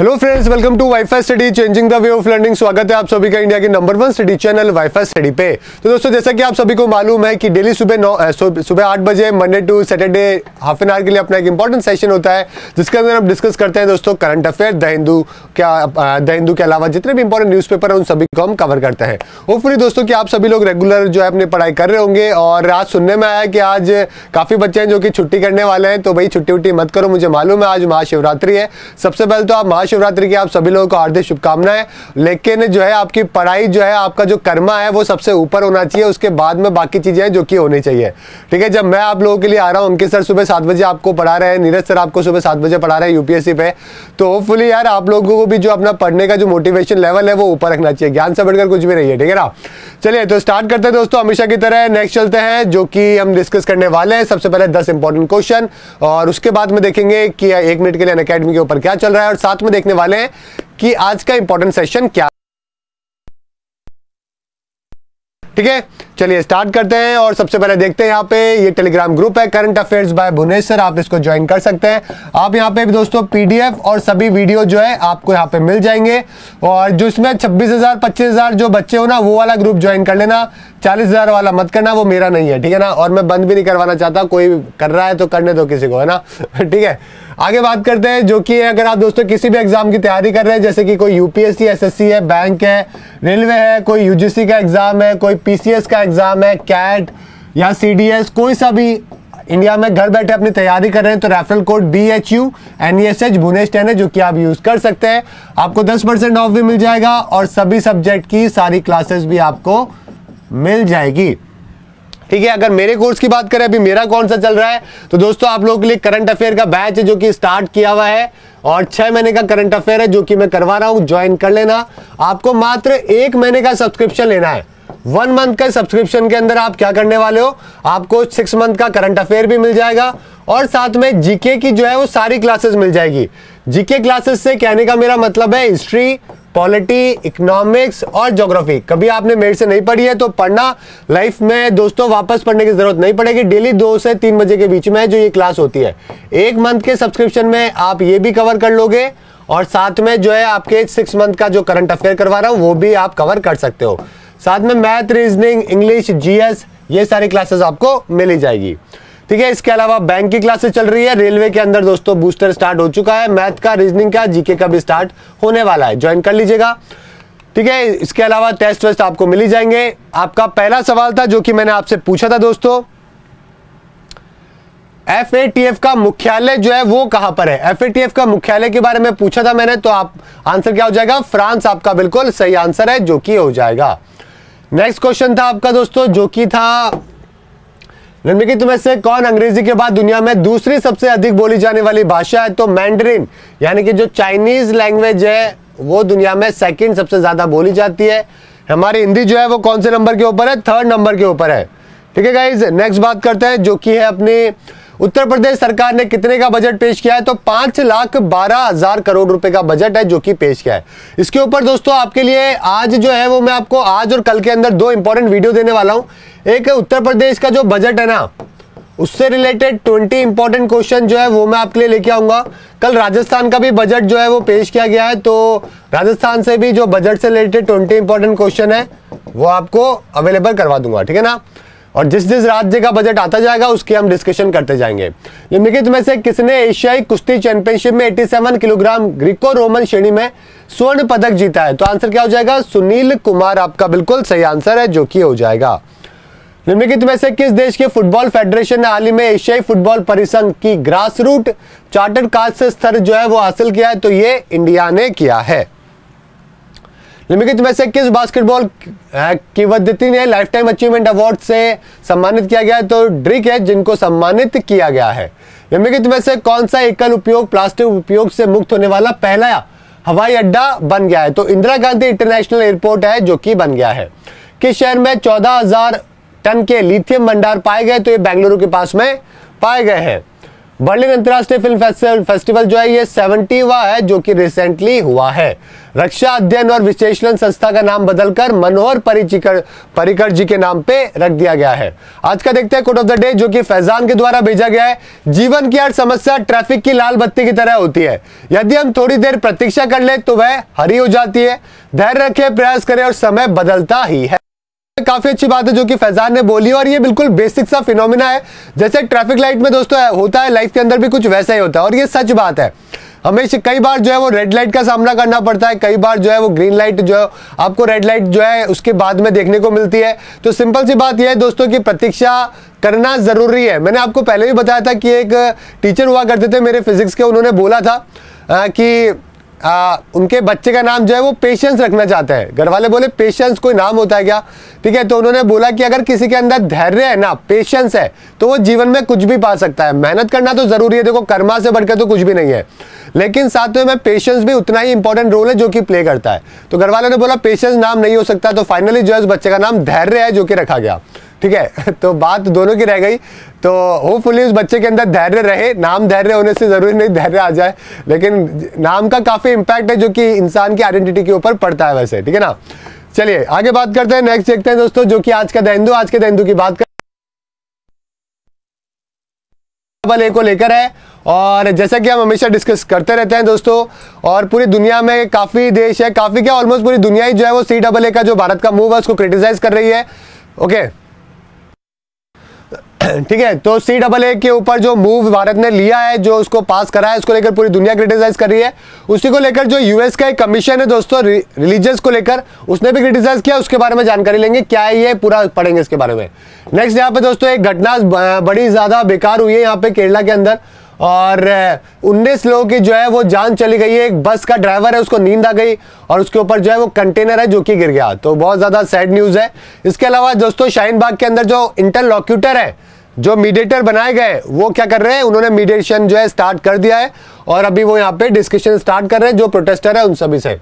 Hello friends, welcome to WiFi study, changing the way of learning. स्वागत है आप सभी का इंडिया के number 1 study channel WiFi study पे। तो दोस्तों, जैसा कि आप सभी को मालूम है कि डेली सुबह 8 बजे Monday to Saturday half an hour के लिए अपना एक इंपॉर्टेंट सेशन होता है, जिसके अंदर हम डिस्कस करते हैं दोस्तों करंट अफेयर, द हिंदू के अलावा जितने भी इंपॉर्टेंट न्यूज़पेपर हैं उन सभी को हम कवर करते हैं। होपफुली दोस्तों कि आप सभी लोग रेगुलर जो है अपनी पढ़ाई कर रहे होंगे। और आज सुनने में आया कि आज काफ़ी बच्चे हैं जो कि छुट्टी करने वाले हैं, तो भाई छुट्टी वुट्टी मत करो। मुझे मालूम है आज महाशिवरात्रि है। सबसे पहले तो आप महाशिवरात्रि की आप सभी लोगों को हार्दिक शुभकामनाएं। लेकिन जो है आपकी पढ़ाई जो है, आपका जो कर्मा है वो सबसे ऊपर होना चाहिए, उसके बाद में बाकी चीजें हैं जो कि होनी चाहिए। ठीक है, जब मैं आप लोगों के लिए आ रहा हूँ, अंकित सर सुबह 7 बजे आपको पढ़ा रहे हैं, नीरज सर आपको सुबह 7 बजे पढ़ा रहे हैं यूपीएससी पे। तो होपफुली यार आप लोगों को भी जो अपना पढ़ने का जो मोटिवेशन लेवल है वो ऊपर रखना चाहिए, ज्ञान से बढ़कर कुछ भी नहीं है। ठीक है ना, चलिए तो स्टार्ट करते हैं दोस्तों, हमेशा की तरह नेक्स्ट चलते हैं जो कि हम डिस्कस करने वाले हैं। सबसे पहले 10 इंपॉर्टेंट क्वेश्चन और उसके बाद में देखेंगे कि 1 मिनट के लिए अनअकैडमी के ऊपर क्या चल रहा है, और साथ में देखने वाले हैं कि आज का इंपॉर्टेंट सेशन क्या। ठीक है, चलिए स्टार्ट करते हैं। और सबसे पहले देखते हैं यहाँ पे ये टेलीग्राम ग्रुप है current affairs by Bhuvnesh sir, आप इसको ज्वाइन कर सकते हैं। आप यहाँ पे भी दोस्तों पीडीएफ और सभी वीडियो जो है आपको यहाँ पे मिल जाएंगे। और जो इसमें 26,000 25,000 जो बच्चे हो ना, वो वाला ग्रुप ज्वाइन कर लेना, 40,000 वाला मत करना, वो मेरा नहीं है। ठीक है ना, और मैं बंद भी नहीं करवाना चाहता, कोई कर रहा है तो करने दो किसी को, है ना। ठीक है, आगे बात करते हैं जो कि अगर आप दोस्तों किसी भी एग्जाम की तैयारी कर रहे हैं, जैसे कि कोई यूपीएससी, एसएससी है, बैंक है, रेलवे है, कोई यूजीसी का एग्जाम है, कोई पीसीएस का एग्जाम है, कैट या सीडीएस, कोई सा भी इंडिया में घर बैठे अपनी तैयारी कर रहे हैं, तो रेफरल कोड BHUNESH भुवनेश 10 है जो कि आप यूज कर सकते हैं। आपको 10% ऑफ भी मिल जाएगा और सभी सब्जेक्ट की सारी क्लासेस भी आपको मिल जाएगी। ठीक है, अगर मेरे कोर्स की बात करें, अभी मेरा कौन सा चल रहा है, तो दोस्तों आप लोगों के लिए करंट अफेयर का बैच है जो कि स्टार्ट किया हुआ है और 6 महीने का करंट अफेयर है जो कि मैं करवा रहा हूँ, ज्वाइन कर लेना। आपको मात्र 1 महीने का सब्सक्रिप्शन लेना है। 1 मंथ का सब्सक्रिप्शन के अंदर आप क्या करने वाले हो, आपको 6 मंथ का करंट अफेयर भी मिल जाएगा और साथ में जीके की जो है वो सारी क्लासेस मिल जाएगी। जीके क्लासेस से कहने का मेरा मतलब है हिस्ट्री, पॉलिटी, इकोनॉमिक्स और ज्योग्राफी। कभी आपने मेरे से नहीं पढ़ी है तो पढ़ना, लाइफ में दोस्तों वापस पढ़ने की जरूरत नहीं पड़ेगी। डेली 2 से 3 बजे के बीच में जो ये क्लास होती है, 1 मंथ के सब्सक्रिप्शन में आप ये भी कवर कर लोगे और साथ में जो है आपके 6 मंथ का जो करंट अफेयर करवा रहा हूँ वो भी आप कवर कर सकते हो। साथ में मैथ, रीजनिंग, इंग्लिश, जीएस, ये सारी क्लासेस आपको मिली जाएगी। ठीक है, इसके अलावा बैंक की क्लासेस चल रही है, रेलवे के अंदर दोस्तों बूस्टर स्टार्ट हो चुका है, मैथ का, रीजनिंग का, जीके का भी स्टार्ट होने वाला है, ज्वाइन कर लीजिएगा। ठीक है, इसके अलावा टेस्ट वेस्ट आपको मिली जाएंगे। आपका पहला सवाल था जो कि मैंने आपसे पूछा था दोस्तों, FATF का मुख्यालय जो है वो कहां पर है, FATF का मुख्यालय के बारे में पूछा था मैंने, तो आप आंसर क्या हो जाएगा, फ्रांस आपका बिल्कुल सही आंसर है जो कि हो जाएगा। नेक्स्ट क्वेश्चन था आपका दोस्तों जो कि था, निम्नलिखित में से कौन अंग्रेजी के बाद दुनिया में दूसरी सबसे अधिक बोली जाने वाली भाषा है, तो मैंडरिन, यानी कि जो चाइनीज लैंग्वेज है वो दुनिया में 2nd सबसे ज्यादा बोली जाती है। हमारी हिंदी जो है वो कौन से नंबर के ऊपर है, 3rd नंबर के ऊपर है। ठीक है गाइज, नेक्स्ट बात करते हैं जो कि है अपनी उत्तर प्रदेश सरकार ने कितने का बजट पेश किया है, तो 5,12,000 करोड़ रुपए का बजट है जो कि पेश किया है। इसके ऊपर दोस्तों आपके लिए आज जो है वो मैं आपको आज और कल के अंदर 2 इंपॉर्टेंट वीडियो देने वाला हूं। एक है उत्तर प्रदेश का जो बजट है ना, उससे रिलेटेड 20 इंपॉर्टेंट क्वेश्चन जो है वो मैं आपके लिए लेके आऊंगा। कल राजस्थान का भी बजट जो है वो पेश किया गया है, तो राजस्थान से भी जो बजट से रिलेटेड 20 इंपॉर्टेंट क्वेश्चन है वो आपको अवेलेबल करवा दूंगा। ठीक है ना, और जिस जिस राज्य का बजट आता जाएगा उसकी हम डिस्कशन करते जाएंगे। निम्नलिखित में से किसने एशियाई कुश्ती चैंपियनशिप में 87 किलोग्राम ग्रीको रोमन श्रेणी में स्वर्ण पदक जीता है, तो आंसर क्या हो जाएगा, सुनील कुमार आपका बिल्कुल सही आंसर है जो कि हो जाएगा। निम्नलिखित में से किस देश के फुटबॉल फेडरेशन ने हाल ही में एशियाई फुटबॉल परिसंघ की ग्रासरूट चार्टर कास्ट स्तर जो है वो हासिल किया है, तो ये इंडिया ने किया है। निम्नलिखित में से किस बास्केटबॉल किंवदंती ने लाइफ टाइम अचीवमेंट अवार्ड से सम्मानित किया गया है, तो ड्रिक है जिनको सम्मानित किया गया है। निम्नलिखित में से कौन सा एकल उपयोग प्लास्टिक उपयोग से मुक्त होने वाला पहला हवाई अड्डा बन गया है, तो इंदिरा गांधी इंटरनेशनल एयरपोर्ट है जो कि बन गया है। किस शहर में 14,000 टन के लिथियम भंडार पाए गए, तो ये बेंगलुरु के पास में पाए गए हैं। बर्लिन अंतर्राष्ट्रीय फिल्म फेस्टिवल जो है ये 70वां है जो कि रिसेंटली हुआ है। रक्षा अध्ययन और विश्लेषण संस्था का नाम बदलकर मनोहर पर्रिकर जी के नाम पे रख दिया गया है। आज का देखते हैं कोट ऑफ द डे जो कि फैजान के द्वारा भेजा गया है। जीवन की हर समस्या ट्रैफिक की लाल बत्ती की तरह होती है, यदि हम थोड़ी देर प्रतीक्षा कर ले तो वह हरी हो जाती है। धैर्य रखें, प्रयास करें और समय बदलता ही है। काफी अच्छी बात है जो कि फैजान ने बोली और ये बिल्कुल बेसिक सा फिनोमिना है। जैसे ट्रैफिक लाइट में दोस्तों होता है, लाइफ के अंदर भी कुछ वैसा ही होता है और ये सच बात है। हमेशा कई बार जो है वो रेड लाइट का सामना करना पड़ता है, कई बार जो है वो ग्रीन लाइट जो है आपको रेड लाइट जो है उसके बाद में देखने को मिलती है। तो सिंपल सी बात यह है दोस्तों कि प्रतीक्षा करना ज़रूरी है। मैंने आपको पहले भी बताया था कि एक टीचर हुआ करते थे मेरे फिजिक्स के, उन्होंने बोला था कि उनके बच्चे का नाम जो है वो पेशेंस रखना चाहते हैं। घर वाले बोले पेशेंस कोई नाम होता है क्या? ठीक है, तो उन्होंने बोला कि अगर किसी के अंदर धैर्य है ना, पेशेंस है, तो वो जीवन में कुछ भी पा सकता है। मेहनत करना तो ज़रूरी है, देखो कर्मा से बढ़कर तो कुछ भी नहीं है, लेकिन साथ में पेशेंस भी उतना ही इंपॉर्टेंट रोल है जो कि प्ले करता है। तो घर वालों ने बोला पेशेंस नाम नहीं हो सकता, तो फाइनली जो है उस बच्चे का नाम धैर्य है जो कि रखा गया। ठीक है, तो बात दोनों की रह गई। तो होपफुली उस बच्चे के अंदर धैर्य रहे, नाम धैर्य होने से ज़रूरी नहीं धैर्य आ जाए, लेकिन नाम का काफ़ी इम्पैक्ट है जो कि इंसान की आइडेंटिटी के ऊपर पड़ता है वैसे। ठीक है ना, चलिए आगे बात करते हैं। नेक्स्ट देखते हैं दोस्तों जो कि आज का द हिंदू। आज के द हिंदू की बात करें को लेकर है और जैसा कि हम हमेशा डिस्कस करते रहते हैं दोस्तों, और पूरी दुनिया में काफ़ी देश है, काफ़ी क्या ऑलमोस्ट पूरी दुनिया ही जो है वो CAA का जो भारत का मूव है उसको क्रिटिसाइज कर रही है। ओके ठीक है, तो CAA के ऊपर जो मूव भारत ने लिया है, जो उसको पास करा है, उसको लेकर पूरी दुनिया क्रिटिसाइज कर रही है। उसी को लेकर जो US का एक कमीशन है दोस्तों रिलीजियस को लेकर, उसने भी क्रिटिसाइज किया। उसके बारे में जानकारी लेंगे, क्या है ये पूरा पढ़ेंगे इसके बारे में। नेक्स्ट यहाँ पे दोस्तों एक घटना बड़ी ज़्यादा बेकार हुई है यहाँ पे केरला के अंदर, और 19 लोगों की जो है वो जान चली गई है। एक बस का ड्राइवर है उसको नींद आ गई और उसके ऊपर जो है वो कंटेनर है जो कि गिर गया, तो बहुत ज़्यादा सैड न्यूज़ है। इसके अलावा दोस्तों शाहीन बाग के अंदर जो इंटरलॉक्यूटर है, जो मीडिएटर बनाए गए, वो क्या कर रहे हैं, उन्होंने मीडिएशन जो है स्टार्ट कर दिया है और अभी वो यहाँ पे डिस्कशन स्टार्ट कर रहे हैं जो प्रोटेस्टर है उन सभी से।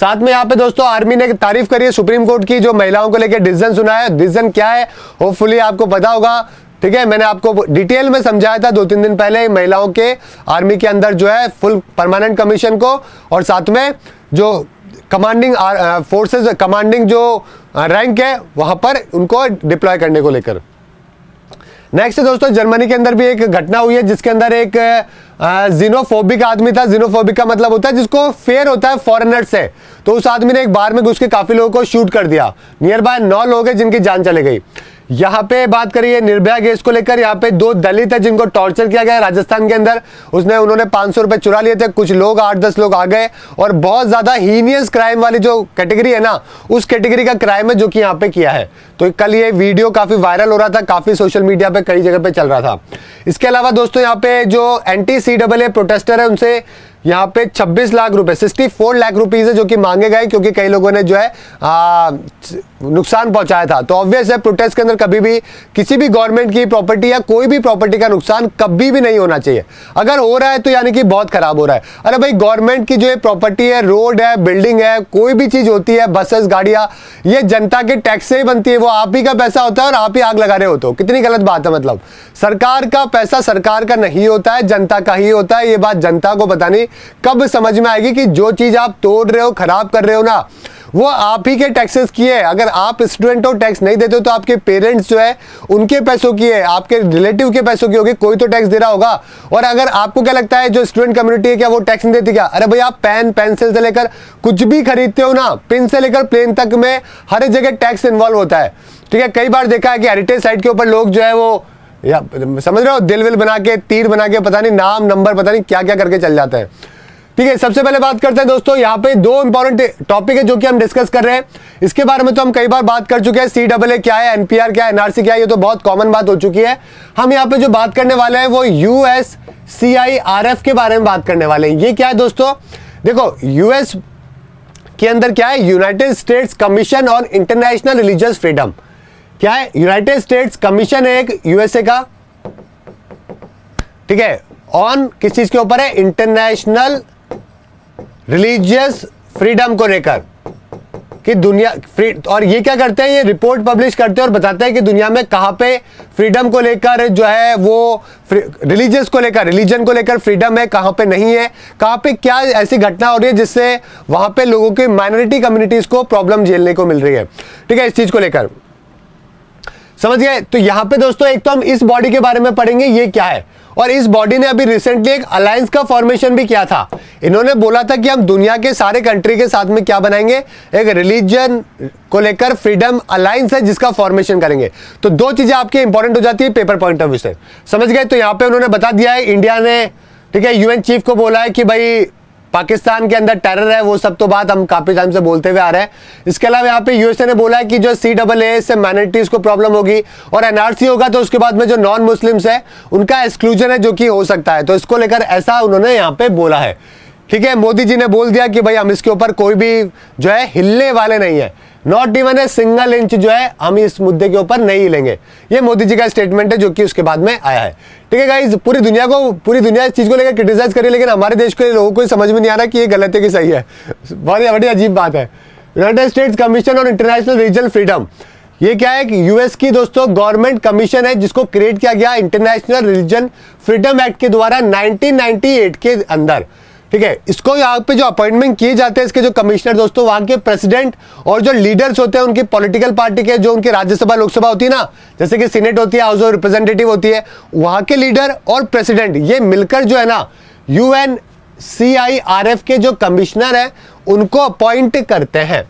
साथ में यहाँ पे दोस्तों आर्मी ने तारीफ करी है सुप्रीम कोर्ट की, जो महिलाओं को लेकर डिसीजन सुनाया है। डिसीजन क्या है होपफुली आपको पता होगा। ठीक है, मैंने आपको डिटेल में समझाया था 2-3 दिन पहले महिलाओं के आर्मी के अंदर जो है फुल परमानेंट कमीशन को, और साथ में जो कमांडिंग फोर्सेज कमांडिंग जो रैंक है वहाँ पर उनको डिप्लॉय करने को लेकर। नेक्स्ट दोस्तों जर्मनी के अंदर भी एक घटना हुई है जिसके अंदर एक जिनोफोबिक आदमी था। जिनोफोबिक का मतलब होता है जिसको फेयर होता है फॉरेनर से, तो उस आदमी ने एक बार में घुस के काफ़ी लोगों को शूट कर दिया। नियर बाय 9 लोग हैं जिनकी जान चले गई। यहाँ पे बात करिए निर्भया केस को लेकर, यहाँ पे 2 दलित है जिनको टॉर्चर किया गया राजस्थान के अंदर। उन्होंने 500 रुपये चुरा लिए थे, कुछ लोग 8-10 लोग आ गए, और बहुत ज़्यादा हीनियस क्राइम वाली जो कैटेगरी है ना, उस कैटेगरी का क्राइम है जो कि यहाँ पे किया है। तो कल ये वीडियो काफ़ी वायरल हो रहा था, काफ़ी सोशल मीडिया पर कई जगह पर चल रहा था। इसके अलावा दोस्तों यहाँ पे जो anti-CAA प्रोटेस्टर है उनसे यहाँ पे 26 लाख रुपए 64 लाख रुपीस है जो कि मांगे गए, क्योंकि कई लोगों ने जो है नुकसान पहुंचाया था। तो ऑब्वियस है प्रोटेस्ट के अंदर कभी भी किसी भी गवर्नमेंट की प्रॉपर्टी या कोई भी प्रॉपर्टी का नुकसान कभी भी नहीं होना चाहिए। अगर हो रहा है तो यानी कि बहुत खराब हो रहा है। अरे भाई गवर्नमेंट की जो प्रॉपर्टी है, रोड है, बिल्डिंग है, कोई भी चीज़ होती है, बसेस, गाड़ियाँ, ये जनता के टैक्स से ही बनती है। वो आप ही का पैसा होता है और आप ही आग लगा रहे हो, तो कितनी गलत बात है। मतलब सरकार का पैसा सरकार का नहीं होता है, जनता का ही होता है। ये बात जनता को बतानी कब समझ में आएगी कि जो चीज आप तोड़ रहे हो, खराब कर रहे हो ना, वो आप ही के टैक्सेस किए हैं। अगर आप स्टूडेंट हो, टैक्स नहीं देते हो, तो आपके पेरेंट्स जो है उनके पैसों की है, आपके रिलेटिव के पैसों की होगी, कोई तो टैक्स दे रहा होगा। और अगर आपको क्या लगता है जो स्टूडेंट कम्युनिटी है क्या वो टैक्स नहीं देती क्या? अरे भाई आप पेन पेंसिल से लेकर कुछ भी खरीदते हो ना, पिन से लेकर प्लेन तक में हर जगह टैक्स इन्वॉल्व होता है। ठीक है, कई बार देखा है कि हेरिटेज साइट के ऊपर लोग जो है वो या समझ रहे हो दिल विल बना के, तीर बना के, पता नहीं नाम नंबर पता नहीं क्या क्या करके चल जाता है। ठीक है, सबसे पहले बात करते हैं दोस्तों यहाँ पे 2 इंपॉर्टेंट टॉपिक है जो कि हम डिस्कस कर रहे हैं। इसके बारे में तो हम कई बार बात कर चुके हैं। CAA क्या है, NPR क्या है, NRC क्या है, ये तो बहुत कॉमन बात हो चुकी है। हम यहाँ पे जो बात करने वाले हैं वो USCIRF के बारे में बात करने वाले हैं। ये क्या है दोस्तों, देखो US के अंदर क्या है, United States commission on international religious freedom. क्या है, यूनाइटेड स्टेट्स कमीशन है एक USA का, ठीक है, ऑन किस चीज के ऊपर है, इंटरनेशनल रिलीजियस फ्रीडम को लेकर। कि दुनिया फ्री, और ये क्या करते हैं, ये रिपोर्ट पब्लिश करते हैं और बताते हैं कि दुनिया में कहाँ पे फ्रीडम को लेकर जो है वो रिलीजन को लेकर फ्रीडम है, कहाँ पे नहीं है, कहाँ पे क्या ऐसी घटना हो रही है जिससे वहाँ पे लोगों के माइनॉरिटी कम्युनिटीज़ को प्रॉब्लम झेलने को मिल रही है। ठीक है, इस चीज़ को लेकर समझ गए। तो यहाँ पे दोस्तों एक तो हम इस बॉडी के बारे में पढ़ेंगे, ये क्या है, और इस बॉडी ने अभी रिसेंटली एक अलायंस का फॉर्मेशन भी किया था। इन्होंने बोला था कि हम दुनिया के सारे कंट्री के साथ में क्या बनाएंगे, एक रिलीजन को लेकर फ्रीडम अलायंस है जिसका फॉर्मेशन करेंगे। तो दो चीज़ें आपकी इंपॉर्टेंट हो जाती है पेपर पॉइंट ऑफ व्यू से, समझ गए। तो यहाँ पे उन्होंने बता दिया है इंडिया ने, ठीक है, यूएन चीफ को बोला है कि भाई पाकिस्तान के अंदर टेरर है, वो सब तो बात हम काफ़ी टाइम से बोलते हुए आ रहे हैं। इसके अलावा यहाँ पे यूएसए ने बोला है कि जो CAA से माइनॉरिटीज़ को प्रॉब्लम होगी और NRC होगा तो उसके बाद में जो नॉन मुस्लिम्स है उनका एक्सक्लूजन है जो कि हो सकता है, तो इसको लेकर ऐसा उन्होंने यहाँ पे बोला है। ठीक है, मोदी जी ने बोल दिया कि भाई हम इसके ऊपर कोई भी जो है हिलने वाले नहीं है, not even a single inch जो है हम इस मुद्दे के ऊपर नहीं हिलेंगे। ये मोदी जी का स्टेटमेंट है जो कि उसके बाद में आया है। ठीक है गाइज, पूरी दुनिया इस चीज़ को लेकर क्रिटिसाइज करी, लेकिन हमारे देश के लोगों को समझ में नहीं आ रहा कि ये गलत है कि सही है। बहुत बड़ी अजीब बात है। United States commission on international regional freedom, ये क्या है कि यूएस की दोस्तों गवर्नमेंट कमीशन है जिसको क्रिएट किया गया इंटरनेशनल रिलीजन फ्रीडम एक्ट के द्वारा 1998 के अंदर। ठीक है, इसको यहाँ पे जो अपॉइंटमेंट किए जाते हैं इसके जो कमिश्नर दोस्तों वहाँ के प्रेसिडेंट और जो लीडर्स होते हैं उनकी पॉलिटिकल पार्टी के, जो उनके राज्यसभा लोकसभा होती है ना, जैसे कि सीनेट होती है, हाउस ऑफ रिप्रेजेंटेटिव होती है, वहाँ के लीडर और प्रेसिडेंट ये मिलकर जो है ना UNCIRF के जो कमिश्नर हैं उनको अपॉइंट करते हैं।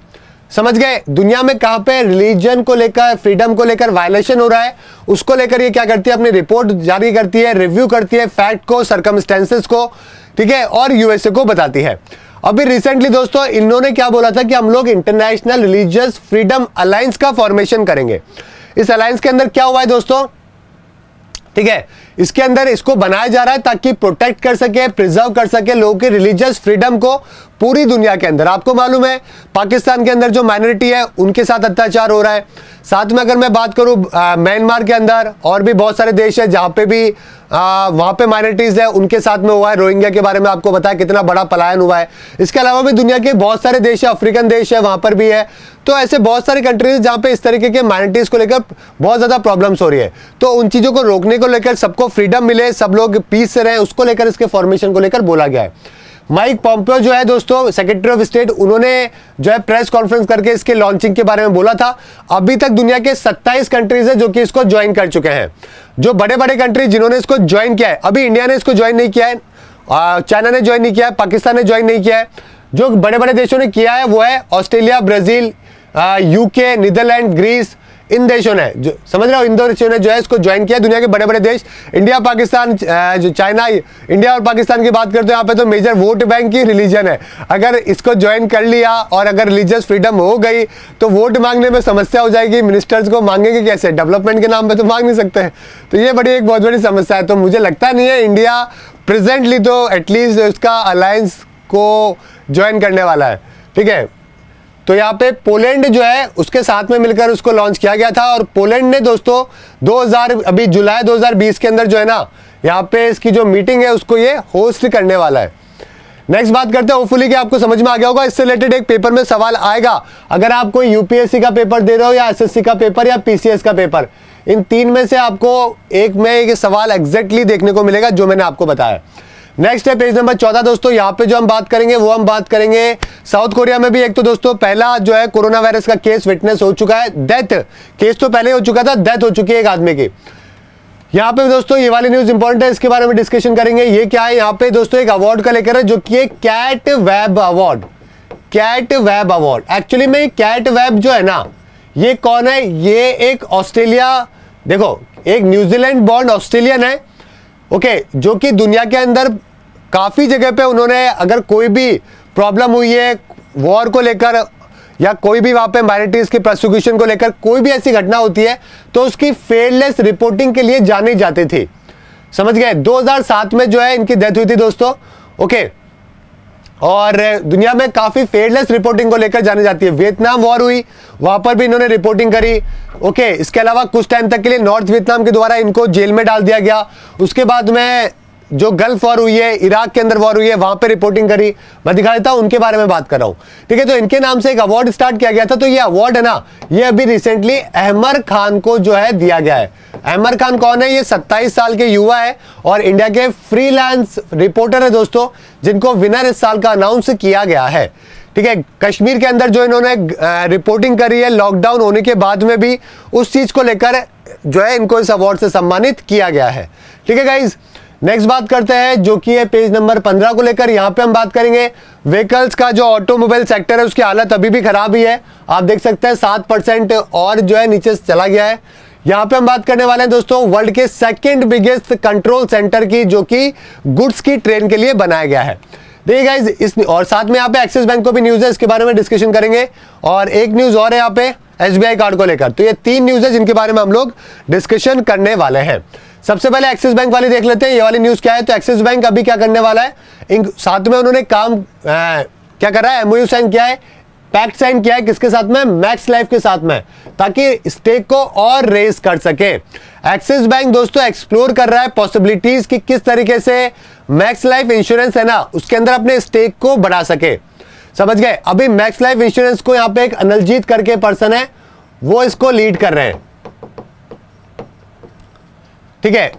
समझ गए, दुनिया में कहाँ पे रिलीजन को लेकर फ्रीडम को लेकर वायलेशन हो रहा है उसको लेकर ये क्या करती है, अपनी रिपोर्ट जारी करती है, रिव्यू करती है फैक्ट को, सर्कमस्टेंसेस को, ठीक है, और यूएसए को बताती है। अभी रिसेंटली दोस्तों इन्होंने क्या बोला था कि हम लोग इंटरनेशनल रिलीजियस फ्रीडम अलायंस का फॉर्मेशन करेंगे। इस अलायंस के अंदर क्या हुआ है दोस्तों, ठीक है, इसके अंदर इसको बनाया जा रहा है ताकि प्रोटेक्ट कर सके, प्रिजर्व कर सके लोगों के रिलीजियस फ्रीडम को पूरी दुनिया के अंदर। आपको मालूम है पाकिस्तान के अंदर जो माइनॉरिटी है उनके साथ अत्याचार हो रहा है, साथ में अगर मैं बात करूं म्यांमार के अंदर और भी बहुत सारे देश हैं जहां पे भी वहां पे माइनॉरिटीज़ है उनके साथ में हुआ है। रोहिंग्या के बारे में आपको बताया कितना बड़ा पलायन हुआ है। इसके अलावा भी दुनिया के बहुत सारे देश है, अफ्रीकन देश है वहाँ पर भी है। तो ऐसे बहुत सारे कंट्रीज जहाँ पे इस तरीके के माइनॉरिटीज़ को लेकर बहुत ज़्यादा प्रॉब्लम्स हो रही है। तो उन चीज़ों को रोकने को लेकर, सबको फ्रीडम मिले, सब लोग पीस से रहें, उसको लेकर इसके फॉर्मेशन को लेकर बोला गया है। माइक पॉम्पियो जो है दोस्तों सेक्रेटरी ऑफ स्टेट, उन्होंने जो है प्रेस कॉन्फ्रेंस करके इसके लॉन्चिंग के बारे में बोला था। अभी तक दुनिया के 27 कंट्रीज है जो कि इसको ज्वाइन कर चुके हैं, जो बड़े बड़े कंट्री जिन्होंने इसको ज्वाइन किया है। अभी इंडिया ने इसको ज्वाइन नहीं किया है, चाइना ने ज्वाइन नहीं किया है, पाकिस्तान ने ज्वाइन नहीं किया है। जो बड़े बड़े देशों ने किया है वो है Australia, Brazil, UK, Netherland, Greece, इन देशों ने जो समझ रहे हो, इन देशों ने जो है इसको ज्वाइन किया। दुनिया के बड़े बड़े देश इंडिया, पाकिस्तान, जो चाइना, इंडिया और पाकिस्तान की बात करते हैं यहाँ पे तो मेजर वोट बैंक ही रिलीजन है। अगर इसको ज्वाइन कर लिया और अगर रिलीजियस फ्रीडम हो गई तो वोट मांगने में समस्या हो जाएगी, मिनिस्टर्स को मांगेंगे कैसे, डेवलपमेंट के नाम पर तो मांग नहीं सकते हैं। तो ये बड़ी एक बहुत बड़ी समस्या है। तो मुझे लगता नहीं है इंडिया प्रेजेंटली तो एटलीस्ट उसका अलायंस को ज्वाइन करने वाला है। ठीक है, तो यहाँ पे पोलैंड जो है उसके साथ में मिलकर उसको लॉन्च किया गया था और पोलैंड ने दोस्तों अभी जुलाई 2020 के अंदर जो है ना यहाँ पे इसकी जो मीटिंग है उसको ये होस्ट करने वाला है। नेक्स्ट बात करते हैं, होपफुली कि आपको समझ में आ गया होगा, इससे रिलेटेड एक पेपर में सवाल आएगा। अगर आप कोई UPSC का पेपर दे रहे हो या SSC का पेपर या PCS का पेपर, इन तीन में से आपको एक में एक सवाल एग्जैक्टली देखने को मिलेगा जो मैंने आपको बताया। नेक्स्ट है पेज नंबर 14 दोस्तों, यहाँ पे जो हम बात करेंगे वो हम बात करेंगे साउथ कोरिया में भी। एक तो दोस्तों पहला जो है कोरोना वायरस का केस विटनेस हो चुका है, डेथ केस तो पहले हो चुका था, डेथ हो चुकी है एक आदमी की। यहाँ पे दोस्तों ये वाली न्यूज़ इंपॉर्टेंट है, इसके बारे में डिस्कशन करेंगे। ये क्या है, यहाँ पे दोस्तों एक अवार्ड का लेकर है जो कि कैट वेब अवार्ड। एक्चुअली में कैट वेब जो है ना ये कौन है, ये एक ऑस्ट्रेलिया, देखो एक न्यूजीलैंड बॉर्न ऑस्ट्रेलियन है, ओके, जो कि दुनिया के अंदर काफ़ी जगह पे उन्होंने अगर कोई भी प्रॉब्लम हुई है वॉर को लेकर या कोई भी वहाँ पे माइनॉरिटीज़ की प्रोसिक्यूशन को लेकर कोई भी ऐसी घटना होती है तो उसकी फेयरलेस रिपोर्टिंग के लिए जानी जाती थी। समझ गए, 2007 में जो है इनकी डेथ हुई थी दोस्तों, ओके, और दुनिया में काफ़ी फेयरलेस रिपोर्टिंग को लेकर जानी जाती है। वियतनाम वॉर हुई, वहाँ पर भी इन्होंने रिपोर्टिंग करी, ओके। इसके अलावा कुछ टाइम तक के लिए नॉर्थ वियतनाम के द्वारा इनको जेल में डाल दिया गया, उसके बाद में जो गल्फ वॉर हुई है, इराक के अंदर वॉर हुई है, वहां पे रिपोर्टिंग करी, मैं दिखा देता हूं, उनके बारे में बात कर रहा हूं। ठीक है, तो इनके नाम से एक अवार्ड स्टार्ट किया गया था। तो ये अवार्ड है ना, ये अभी रिसेंटली अहमर खान को जो है दिया गया है। अहमर खान कौन है? ये 27 साल के युवा है और इंडिया के फ्रीलांस रिपोर्टर है दोस्तों, जिनको विनर इस साल का अनाउंस किया गया है। ठीक है, कश्मीर के अंदर जो इन्होंने रिपोर्टिंग करी है लॉकडाउन होने के बाद में भी, उस चीज को लेकर जो है इनको इस अवार्ड से सम्मानित किया गया है। ठीक है गाइज, नेक्स्ट बात करते हैं जो कि है पेज नंबर 15 को लेकर। यहाँ पे हम बात करेंगे व्हीकल्स का। जो ऑटोमोबाइल सेक्टर है उसकी हालत अभी भी खराब ही है, आप देख सकते हैं 7% और जो है नीचे चला गया है। यहाँ पे हम बात करने वाले हैं दोस्तों वर्ल्ड के सेकंड बिगेस्ट कंट्रोल सेंटर की, जो कि गुड्स की ट्रेन के लिए बनाया गया है। देखिए गाइज इस, और साथ में यहाँ पे एक्सिस बैंक को भी न्यूज है, इसके बारे में डिस्कशन करेंगे। और एक न्यूज और है यहाँ पे SBI कार्ड को लेकर। तो ये 3 न्यूज है जिनके बारे में हम लोग डिस्कशन करने वाले हैं। सबसे पहले एक्सिस बैंक वाली देख लेते हैं। ये वाली न्यूज क्या है? तो एक्सिस बैंक अभी क्या करने वाला है, साथ में उन्होंने क्या करा है, MOU साइन किया है, पैक्ट साइन किया है, किसके साथ में? मैक्स लाइफ के साथ में, ताकि स्टेक को और रेस कर सके। एक्सिस बैंक दोस्तों एक्सप्लोर कर रहा है पॉसिबिलिटीज कि किस तरीके से मैक्स लाइफ इंश्योरेंस है ना, उसके अंदर अपने स्टेक को बढ़ा सके। समझ गए? अभी मैक्स लाइफ इंश्योरेंस को यहाँ पे एक अनलजीत करके पर्सन है, वो इसको लीड कर रहे हैं। ठीक है,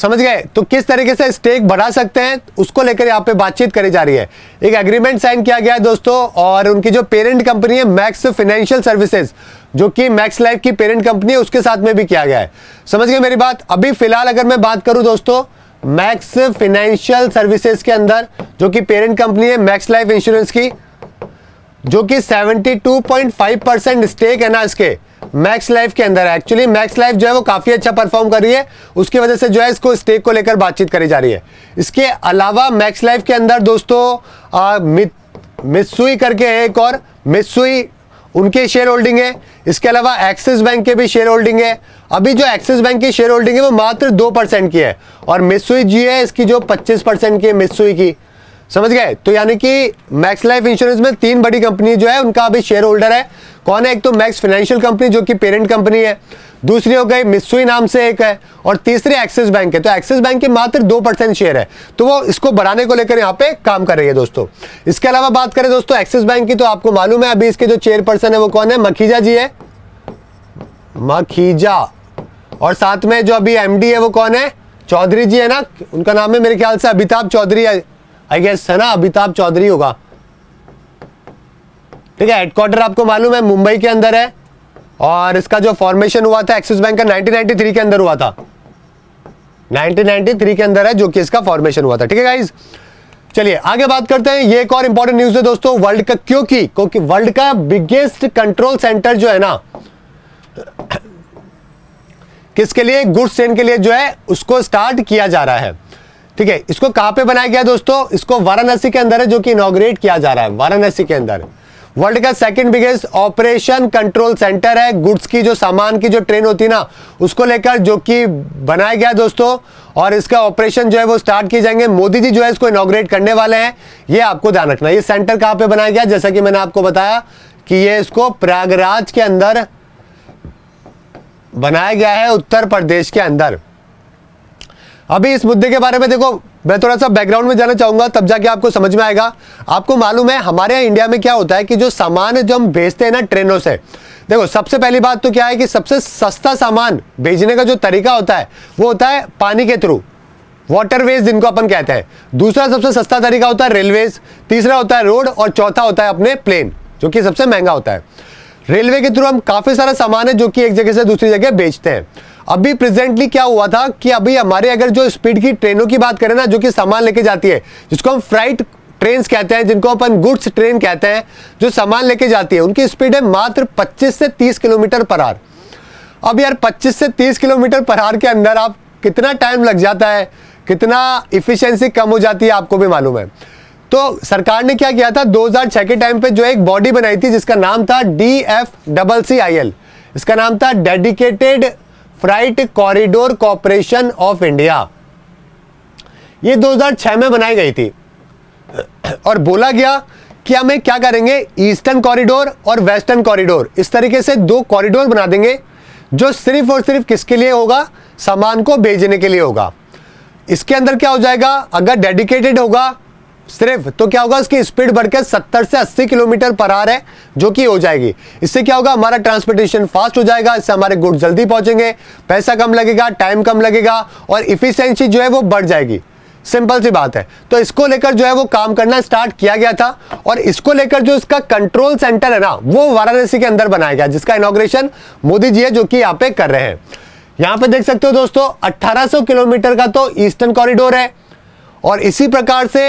समझ गए? तो किस तरीके से स्टेक बढ़ा सकते हैं उसको लेकर यहाँ पे बातचीत करी जा रही है। एक एग्रीमेंट साइन किया गया है दोस्तों, और उनकी जो पेरेंट कंपनी है मैक्स फाइनेंशियल सर्विसेज, जो कि मैक्स लाइफ की पेरेंट कंपनी है, उसके साथ में भी किया गया है। समझ गए मेरी बात? अभी फिलहाल अगर मैं बात करूँ दोस्तों मैक्स फाइनेंशियल सर्विसेज के अंदर, जो कि पेरेंट कंपनी है मैक्स लाइफ इंश्योरेंस की, जो कि 72.5% स्टेक है ना इसके मैक्स लाइफ के अंदर है। एक्चुअली मैक्स लाइफ जो है वो काफी अच्छा परफॉर्म कर रही है, उसकी वजह से जो है इसको स्टेक को लेकर बातचीत करी जा रही है। इसके अलावा मैक्स लाइफ के अंदर दोस्तों मित्सुई करके एक और मित्सुई, उनके शेयर होल्डिंग है। इसके अलावा एक्सिस बैंक के भी शेयर होल्डिंग है। अभी जो एक्सिस बैंक की शेयर होल्डिंग है वो मात्र 2% की है, और मित्सुई जी है इसकी जो 25% की है मित्सुई की। समझ गए? तो यानी कि मैक्स लाइफ इंश्योरेंस में 3 बड़ी कंपनी जो है उनका अभी शेयर होल्डर है। कौन है? एक तो मैक्स फाइनेंशियल कंपनी जो कि पेरेंट कंपनी है, दूसरी हो गई मित्सुई नाम से एक है, और तीसरी एक्सिस बैंक है। तो एक्सिस बैंक के मात्र 2% शेयर है, तो वो इसको बढ़ाने को लेकर यहाँ पे काम कर रही है दोस्तों। इसके अलावा बात करें दोस्तों एक्सिस बैंक की, तो आपको मालूम है अभी इसके जो चेयरपर्सन है वो कौन है? मखीजा जी है, मखीजा। और साथ में जो अभी MD है वो कौन है? चौधरी जी है ना, उनका नाम है मेरे ख्याल से अमिताभ चौधरी है, आई गेस है ना, अमिताभ चौधरी होगा। ठीक है, हेडक्वार्टर आपको मालूम है मुंबई के अंदर है, और इसका जो फॉर्मेशन हुआ था एक्सिस बैंक का 1993 के अंदर हुआ था, 1993 के अंदर है जो कि इसका फॉर्मेशन हुआ था। ठीक है गाइज, चलिए आगे बात करते हैं। ये एक और इंपॉर्टेंट न्यूज है दोस्तों वर्ल्ड का, क्योंकि वर्ल्ड का बिगेस्ट कंट्रोल सेंटर जो है ना किसके लिए? गुड्स ट्रेन के लिए जो है उसको स्टार्ट किया जा रहा है। ठीक है, इसको कहाँ पे बनाया गया दोस्तों? इसको वाराणसी के अंदर है, जो कि इनॉग्रेट किया जा रहा है वाराणसी के अंदर। वर्ल्ड का second biggest operation control centre है, गुड्स की जो सामान की जो ट्रेन होती है ना उसको लेकर, जो कि बनाया गया दोस्तों, और इसका ऑपरेशन जो है वो स्टार्ट किए जाएंगे। मोदी जी जो है इसको इनॉग्रेट करने वाले हैं, ये आपको ध्यान रखना। ये सेंटर कहाँ पे बनाया गया? जैसा कि मैंने आपको बताया कि ये इसको प्रयागराज के अंदर बनाया गया है, उत्तर प्रदेश के अंदर। अभी इस मुद्दे के बारे में देखो, मैं थोड़ा सा बैकग्राउंड में जाना चाहूंगा, तब जाके आपको समझ में आएगा। आपको मालूम है हमारे यहाँ इंडिया में क्या होता है कि जो सामान जो हम भेजते हैं ना ट्रेनों से, देखो सबसे पहली बात तो क्या है कि सबसे सस्ता सामान भेजने का जो तरीका होता है वो होता है पानी के थ्रू, वाटरवेज जिनको अपन कहते हैं। दूसरा सबसे सस्ता तरीका होता है रेलवेज, तीसरा होता है रोड, और चौथा होता है अपने प्लेन, जो कि सबसे महंगा होता है। रेलवे के थ्रू हम काफी सारा सामान है जो कि एक जगह से दूसरी जगह बेचते हैं। अभी प्रेजेंटली क्या हुआ था कि अभी हमारे अगर जो स्पीड की ट्रेनों की बात करें ना, जो कि सामान लेके जाती है, जिसको हम फ्राइट ट्रेन कहते हैं, जिनको अपन गुड्स ट्रेन कहते हैं, जो सामान लेके जाती है, उनकी स्पीड है मात्र 25 से 30 किलोमीटर पर आवर। अब यार 25 से 30 किलोमीटर पर आवर के अंदर आप कितना टाइम लग जाता है, कितना इफिशेंसी कम हो जाती है, आपको भी मालूम है। तो सरकार ने क्या किया था 2006 के टाइम पे जो एक बॉडी बनाई थी जिसका नाम था DFCCIL, इसका नाम था dedicated freight corridor corporation of India. ये 2006 में बनाई गई थी, और बोला गया कि हमें क्या करेंगे, ईस्टर्न कॉरिडोर और वेस्टर्न कॉरिडोर, इस तरीके से 2 कॉरिडोर बना देंगे, जो सिर्फ और सिर्फ किसके लिए होगा? सामान को भेजने के लिए होगा। इसके अंदर क्या हो जाएगा, अगर डेडिकेटेड होगा सिर्फ तो क्या होगा, उसकी स्पीड बढ़कर 70 से 80 किलोमीटर पर आवर है जो कि हो जाएगी। इससे क्या होगा, हमारा ट्रांसपोर्टेशन फास्ट हो जाएगा, इससे हमारे गुड्स जल्दी पहुंचेंगे, पैसा कम लगेगा, टाइम कम लगेगा और इफिशियंसी जो है वो बढ़ जाएगी। सिंपल सी बात है। तो इसको लेकर जो है वो काम करना स्टार्ट किया गया था और इसको लेकर जो इसका कंट्रोल सेंटर है ना वो वाराणसी के अंदर बनाया गया, जिसका इनॉग्रेशन मोदी जी है जो कि यहाँ पे कर रहे हैं। यहाँ पे देख सकते हो दोस्तों 1800 किलोमीटर का तो ईस्टर्न कॉरिडोर है और इसी प्रकार से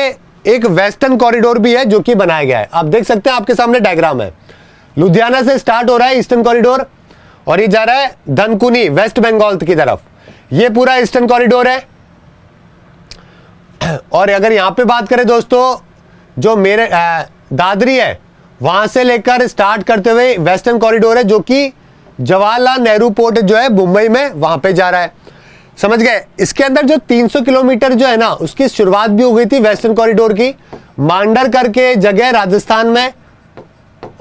एक वेस्टर्न कॉरिडोर भी है जो कि बनाया गया है। आप देख सकते हैं, आपके सामने डायग्राम है। लुधियाना से स्टार्ट हो रहा है ईस्टर्न कॉरिडोर और ये जा रहा है धनकुनी वेस्ट बंगाल की तरफ। ये पूरा ईस्टर्न कॉरिडोर है। और अगर यहाँ पे बात करें दोस्तों, जो मेरे दादरी है वहाँ से लेकर स्टार्ट करते हुए वेस्टर्न कॉरिडोर है जो कि जवाहरलाल नेहरू पोर्ट जो है मुंबई में, वहाँ पे जा रहा है। समझ गए। इसके अंदर जो 300 किलोमीटर जो है ना उसकी शुरुआत भी हो गई थी वेस्टर्न कॉरिडोर की। मांडर करके जगह राजस्थान में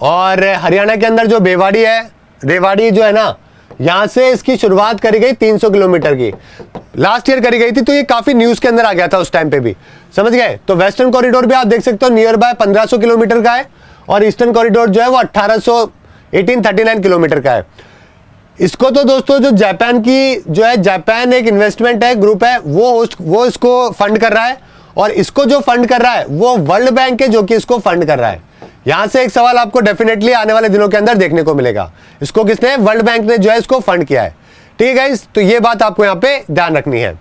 और हरियाणा के अंदर जो बेवाड़ी है, रेवाड़ी जो है ना, यहाँ से इसकी शुरुआत करी गई 300 किलोमीटर की, लास्ट ईयर करी गई थी। तो ये काफ़ी न्यूज़ के अंदर आ गया था उस टाइम पे भी। समझ गए। तो वेस्टर्न कॉरिडोर भी आप देख सकते हो नियर बाय 1500 किलोमीटर का है और ईस्टर्न कॉरिडोर जो है वो 1839 किलोमीटर का है। इसको तो दोस्तों जो जापान की जो है, जापान एक इन्वेस्टमेंट है, ग्रुप है, वो इसको फंड कर रहा है और इसको जो फंड कर रहा है वो वर्ल्ड बैंक है जो कि इसको फंड कर रहा है। यहाँ से एक सवाल आपको डेफिनेटली आने वाले दिनों के अंदर देखने को मिलेगा, इसको किसने, वर्ल्ड बैंक ने जो है इसको फंड किया है। ठीक है गाइस, तो ये बात आपको यहाँ पे ध्यान रखनी है।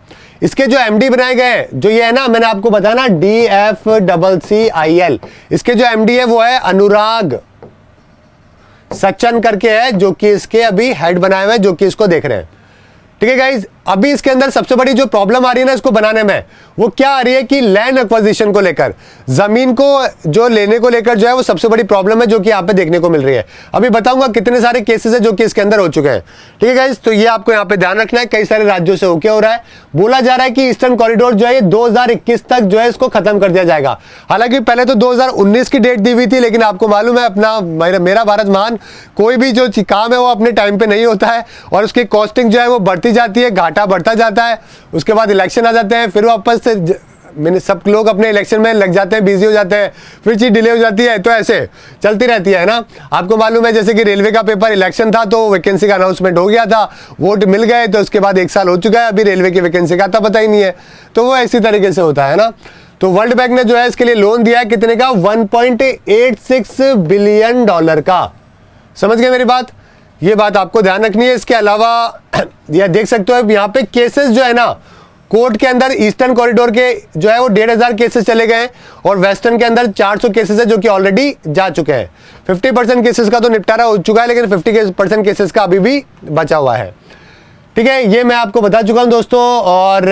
इसके जो एमडी बनाए गए हैं जो ये है ना, मैंने आपको बताया ना DFCCIL, इसके जो MD है वो है अनुराग सच्चन करके है जो कि इसके अभी हेड बनाए हुए हैं जो कि इसको देख रहे हैं। ठीक है गाइज, अभी इसके अंदर सबसे बड़ी जो प्रॉब्लम आ रही है ना इसको बनाने में, वो क्या आ रही है कि लैंड एक्विजिशन को लेकर, जमीन को जो लेने को लेकर जो है वो सबसे बड़ी प्रॉब्लम है जो कि यहाँ पे देखने को मिल रही है। अभी बताऊंगा कितने सारे केसेस है जो कि इसके अंदर हो चुके हैं। ठीक है गाइज, तो ये आपको यहाँ पे ध्यान रखना है। कई सारे राज्यों से होके हो रहा है, बोला जा रहा है कि ईस्टर्न कॉरिडोर जो है 2021 तक जो है इसको खत्म कर दिया जाएगा। हालांकि पहले तो 2019 की डेट दी हुई थी, लेकिन आपको मालूम है अपना मेरा भारत महान, कोई भी जो काम है वो अपने टाइम पे नहीं होता है और उसकी कॉस्टिंग जो है वो बढ़ती जाती है, घाटा बढ़ता जाता है। उसके बाद इलेक्शन आ जाते हैं, फिर वापस से सब लोग अपने इलेक्शन में लग जाते हैं, बिजी हो जाते हैं, फिर चीज डिले हो जाती है। तो ऐसे चलती रहती है ना। आपको मालूम है जैसे कि रेलवे का पेपर इलेक्शन था तो वैकेंसी का अनाउंसमेंट हो गया था, वोट मिल गए, तो उसके बाद 1 साल हो चुका है, अभी रेलवे की वैकेंसी का आता पता ही नहीं है। तो वो इसी तरीके से होता है ना। तो वर्ल्ड बैंक ने जो है इसके लिए लोन दिया है कितने का, 1.86 बिलियन डॉलर का। समझ गए मेरी बात, ये बात आपको ध्यान रखनी है। इसके अलावा यह देख सकते हो यहाँ पे केसेस जो है ना कोर्ट के अंदर, ईस्टर्न कॉरिडोर के जो है वो 1500 केसेस चले गए हैं और वेस्टर्न के अंदर 400 केसेस है जो कि ऑलरेडी जा चुके हैं। 50% केसेस का तो निपटारा हो चुका है, लेकिन 50% केसेस का अभी भी बचा हुआ है। ठीक है, ये मैं आपको बता चुका हूँ दोस्तों। और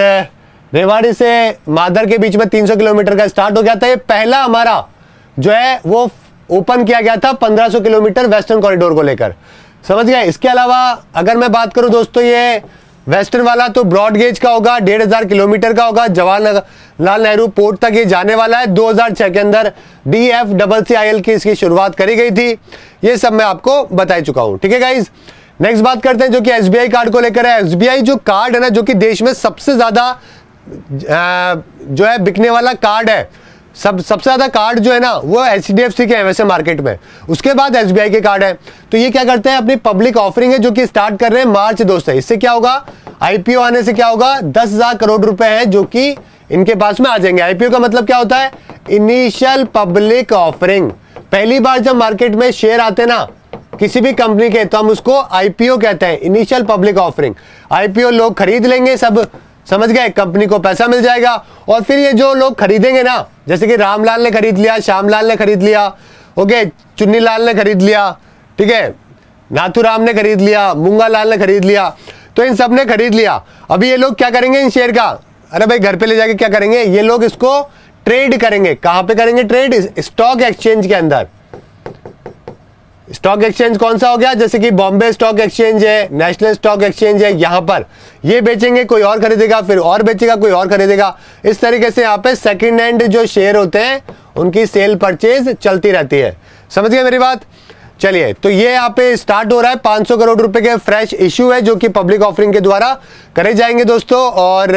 रेवाड़ी से मादर के बीच में 300 किलोमीटर का स्टार्ट हो गया था। ये पहला हमारा जो है वो ओपन किया गया था 1500 किलोमीटर वेस्टर्न कॉरिडोर को लेकर। समझ गए। इसके अलावा अगर मैं बात करूं दोस्तों, ये वेस्टर्न वाला तो ब्रॉड गेज का होगा, 1500 किलोमीटर का होगा, जवाहरलाल नेहरू पोर्ट तक ये जाने वाला है। 2006 के अंदर DFCCIL की इसकी शुरुआत करी गई थी। ये सब मैं आपको बता चुका हूँ। ठीक है गाइज, नेक्स्ट बात करते हैं जो कि SBI कार्ड को लेकर है। SBI जो कार्ड है ना, जो कि देश में सबसे ज़्यादा जो है बिकने वाला कार्ड है, सबसे ज़्यादा कार्ड जो है ना वो HDFC के हैं वैसे मार्केट में, उसके बाद SBI के कार्ड हैं। तो ये क्या करते हैं, अपनी पब्लिक ऑफरिंग है जो कि स्टार्ट कर रहे हैं मार्च 2। इससे क्या होगा, IPO आने से क्या होगा, 10,000 करोड़ रुपए हैं जो कि इनके पास में आ जाएंगे। IPO का मतलब क्या होता है, इनिशियल पब्लिक ऑफरिंग। पहली बार जब मार्केट में शेयर आते ना किसी भी कंपनी के, तो हम उसको IPO कहते हैं, इनिशियल पब्लिक ऑफरिंग। IPO लोग खरीद लेंगे सब, समझ गए, कंपनी को पैसा मिल जाएगा और फिर ये जो लोग खरीदेंगे ना, जैसे कि रामलाल ने खरीद लिया, श्यामलाल ने खरीद लिया, ओके, चुन्नीलाल ने खरीद लिया, ठीक है, नाथूराम ने खरीद लिया, मूंगालाल ने खरीद लिया, तो इन सब ने खरीद लिया। अभी ये लोग क्या करेंगे इन शेयर का, अरे भाई घर पे ले जाके क्या करेंगे, ये लोग इसको ट्रेड करेंगे। कहाँ पे करेंगे ट्रेड, स्टॉक एक्सचेंज के अंदर। स्टॉक एक्सचेंज कौन सा हो गया, जैसे कि बॉम्बे स्टॉक एक्सचेंज है, नेशनल स्टॉक एक्सचेंज है, यहाँ पर ये बेचेंगे, कोई और खरीदेगा, फिर और बेचेगा, कोई और खरीदेगा। इस तरीके से यहाँ पे सेकंड हैंड जो शेयर होते हैं उनकी सेल परचेज चलती रहती है। समझ गए मेरी बात। चलिए, तो ये यहाँ पे स्टार्ट हो रहा है। 500 करोड़ रुपए के फ्रेश इश्यू है जो कि पब्लिक ऑफरिंग के द्वारा करे जाएंगे दोस्तों। और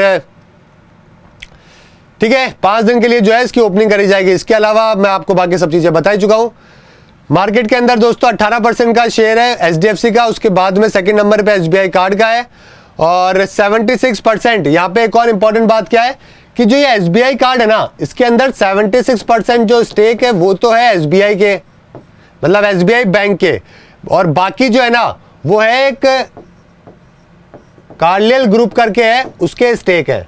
ठीक है, 5 दिन के लिए जो है इसकी ओपनिंग करी जाएगी। इसके अलावा मैं आपको बाकी सब चीज़ें बता ही चुका हूँ। मार्केट के अंदर दोस्तों 18% का शेयर है HDFC का, उसके बाद में सेकंड नंबर पे SBI कार्ड का है और 76%। यहाँ पे एक और इम्पॉर्टेंट बात क्या है कि जो ये SBI कार्ड है ना, इसके अंदर 76% जो स्टेक है वो तो है SBI के, मतलब SBI बैंक के, और बाकी जो है ना वो है एक कार्लाइल ग्रुप करके है, उसके स्टेक है,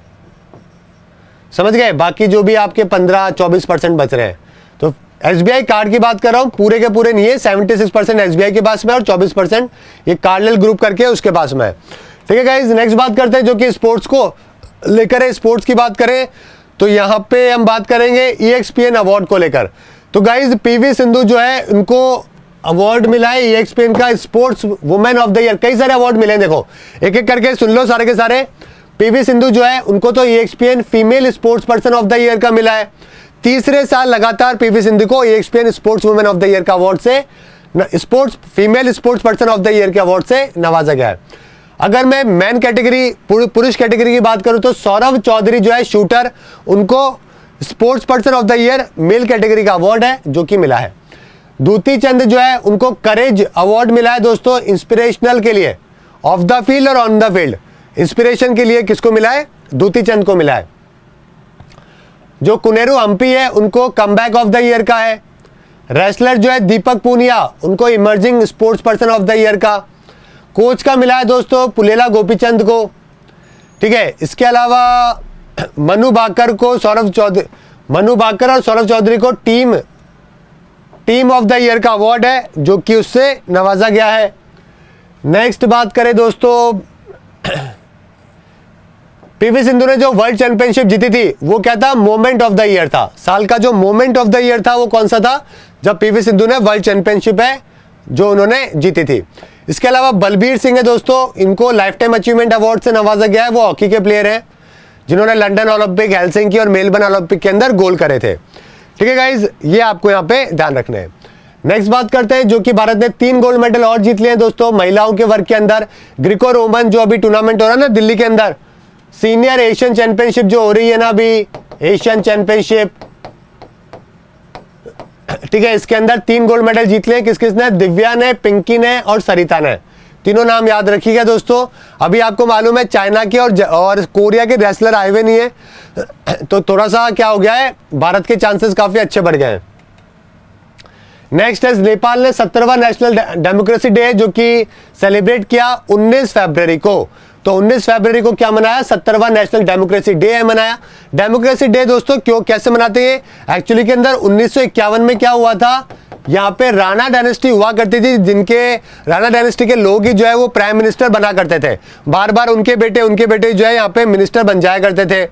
समझ गए। बाकी जो भी आपके 15-24% बच रहे हैं, तो SBI कार्ड की बात कर रहा हूँ, पूरे के पूरे नहीं है, 76% SBI के पास में और 24% ये कार्लाइल ग्रुप करके उसके पास में है। ठीक है गाइज, नेक्स्ट बात करते हैं जो कि स्पोर्ट्स को लेकर है। स्पोर्ट्स की बात करें तो यहाँ पे हम बात करेंगे ESPN अवार्ड को लेकर। तो गाइज PV सिंधु जो है उनको अवार्ड मिला है ESPN का sports women of the year. कई सारे अवार्ड मिले हैं, देखो एक एक करके सुन लो सारे के सारे। PV सिंधु जो है उनको तो ESPN female sports person of the year का मिला है। तीसरे साल लगातार PV सिंधु को ESPN sports women of the year का अवार्ड से, sports female sports person of the year के अवार्ड से नवाजा गया है। अगर मैं मैन कैटेगरी पुरुष कैटेगरी की बात करूं तो सौरभ चौधरी जो है शूटर, उनको sports person of the year male category का अवार्ड है जो कि मिला है। दूती चंद जो है उनको करेज अवार्ड मिला है दोस्तों, इंस्पिरेशनल के लिए, ऑफ द फील्ड और ऑन द फील्ड। इंस्पिरेशन के लिए किसको मिला है? दूती चंद को मिला है। जो कुनेरू हम्पी है उनको कमबैक ऑफ द ईयर का है। रेसलर जो है दीपक पूनिया उनको emerging sports person of the year का। कोच का मिला है दोस्तों पुलेला गोपीचंद को, ठीक है। इसके अलावा मनु भाकर और सौरभ चौधरी को टीम ऑफ द ईयर का अवार्ड है जो कि उससे नवाजा गया है। नेक्स्ट बात करें दोस्तों, PV सिंधु ने जो वर्ल्ड चैंपियनशिप जीती थी वो क्या था? मोमेंट ऑफ द ईयर था। साल का जो मोमेंट ऑफ द ईयर था वो कौन सा था जब PV सिंधु ने वर्ल्ड चैंपियनशिप है जो उन्होंने जीती थी। इसके अलावा बलबीर सिंह है दोस्तों, इनको लाइफ टाइम अचीवमेंट अवार्ड से नवाजा गया है। वो हॉकी के प्लेयर हैं जिन्होंने लंदन ओलंपिक, हेलसिंकी और मेलबर्न ओलंपिक के अंदर गोल करे थे। ठीक है गाइज, ये आपको यहाँ पे ध्यान रखना है। नेक्स्ट बात करते हैं जो कि भारत ने 3 गोल्ड मेडल और जीत लिए हैं दोस्तों महिलाओं के वर्ग के अंदर। ग्रीको रोमन जो अभी टूर्नामेंट हो रहा है ना दिल्ली के अंदर, सीनियर एशियन चैंपियनशिप जो हो रही है ना अभी, एशियन चैंपियनशिप, ठीक है, इसके अंदर 3 गोल्ड मेडल जीत लिए। किस किसने? दिव्या ने, पिंकी ने और सरिता ने। तीनों नाम याद रखिएगा दोस्तों। अभी आपको मालूम है चाइना के और कोरिया के रेसलर आए हुए नहीं है, तो थोड़ा सा क्या हो गया है, भारत के चांसेस काफ़ी अच्छे बढ़ गए हैं। नेक्स्ट है नेपाल ने 17वां नेशनल डेमोक्रेसी डे जो कि सेलिब्रेट किया 19 फरवरी को। तो 19 फरवरी को क्या मनाया? 17वां नेशनल डेमोक्रेसी डे है मनाया। डेमोक्रेसी डे दोस्तों क्यों कैसे मनाते हैं? एक्चुअली के अंदर 1951 में क्या हुआ था, यहाँ पे राणा डायनेस्टी हुआ करती थी, जिनके राणा डायनेस्टी के लोग ही जो है वो प्राइम मिनिस्टर बना करते थे, बार बार उनके बेटे जो है यहाँ पे मिनिस्टर बन जाया करते थे,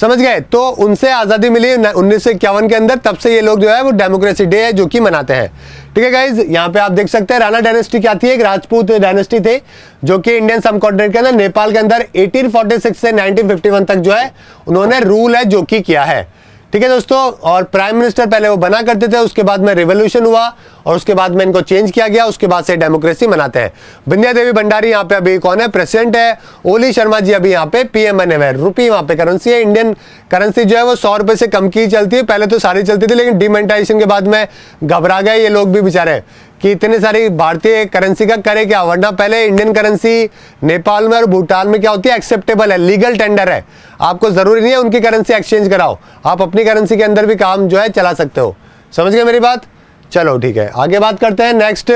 समझ गए। तो उनसे आज़ादी मिली 1951 के अंदर, तब से ये लोग जो है वो डेमोक्रेसी डे है जो कि मनाते हैं। ठीक है गाइज, यहाँ पे आप देख सकते हैं राणा डायनेस्टी क्या थी, एक राजपूत डायनेस्टी थे जो कि इंडियन सब कॉन्टिनेंट के अंदर, नेपाल के अंदर 1846 से 1951 तक जो है उन्होंने रूल है जो कि किया है। ठीक है दोस्तों, और प्राइम मिनिस्टर पहले वो बना करते थे, उसके बाद में रिवोल्यूशन हुआ और उसके बाद में इनको चेंज किया गया, उसके बाद से डेमोक्रेसी मनाते हैं। बिंदिया देवी भंडारी यहाँ पे अभी कौन है? प्रेसिडेंट है। ओली शर्मा जी अभी यहाँ पे PM बने हुए हैं। रुपये वहाँ पे करेंसी है, इंडियन करेंसी जो है वो 100 रुपये से कम की चलती है, पहले तो सारी चलती थी लेकिन डिमोनेटाइजेशन के बाद में घबरा गए ये लोग भी बेचारे कि इतने सारी भारतीय करेंसी का करे क्या, वरना पहले इंडियन करेंसी नेपाल में और भूटान में क्या होती है, एक्सेप्टेबल है, लीगल टेंडर है, आपको ज़रूरी नहीं है उनकी करेंसी एक्सचेंज कराओ, आप अपनी करेंसी के अंदर भी काम जो है चला सकते हो, समझ गए मेरी बात। चलो ठीक है, आगे बात करते हैं। नेक्स्ट,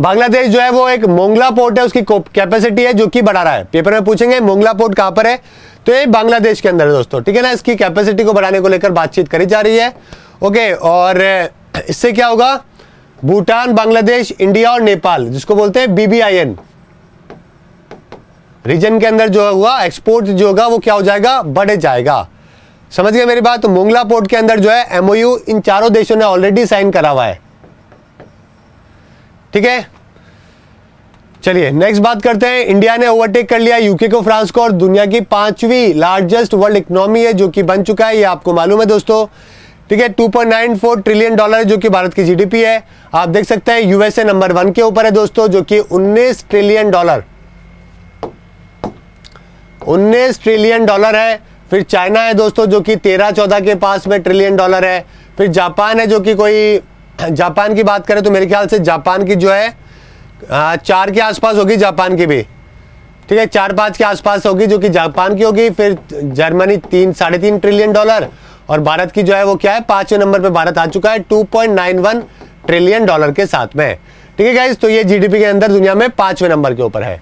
बांग्लादेश जो है वो एक मोंगला पोर्ट है, उसकी कैपेसिटी है जो कि बढ़ा रहा है। पेपर में पूछेंगे मोंगला पोर्ट कहाँ पर है, तो ये बांग्लादेश के अंदर है दोस्तों, ठीक है ना। इसकी कैपेसिटी को बढ़ाने को लेकर बातचीत करी जा रही है, ओके। और इससे क्या होगा, भूटान, बांग्लादेश, इंडिया और नेपाल, जिसको बोलते हैं BBIN रीजन के अंदर जो हुआ एक्सपोर्ट जो होगा वो क्या हो जाएगा, बढ़े जाएगा, समझ गए मेरी बात। तो मोंगला पोर्ट के अंदर जो है MOU इन चारों देशों ने ऑलरेडी साइन करा हुआ है, ठीक है। चलिए नेक्स्ट बात करते हैं। इंडिया ने ओवरटेक कर लिया UK को, फ्रांस को, और दुनिया की 5वीं लार्जेस्ट वर्ल्ड इकोनॉमी है जो कि बन चुका है, ये आपको मालूम है दोस्तों, ठीक है। $2.94 ट्रिलियन जो कि भारत की GDP है, आप देख सकते हैं। USA नंबर 1 के ऊपर है दोस्तों जो कि $19 ट्रिलियन $19 ट्रिलियन है, फिर चाइना है दोस्तों जो कि 13-14 के पास में $1 ट्रिलियन है, फिर जापान है जो कि कोई, जापान की बात करें तो मेरे ख्याल से जापान की जो है 4 के आसपास होगी, जापान की भी ठीक है 4-5 के आसपास होगी जो कि जापान की होगी, फिर जर्मनी 3-3.5 ट्रिलियन डॉलर और भारत की जो है वो क्या है 5वें नंबर पे भारत आ चुका है 2.91 ट्रिलियन डॉलर के साथ में। ठीक है गाइज, तो ये जीडीपी के अंदर दुनिया में 5वें नंबर के ऊपर है।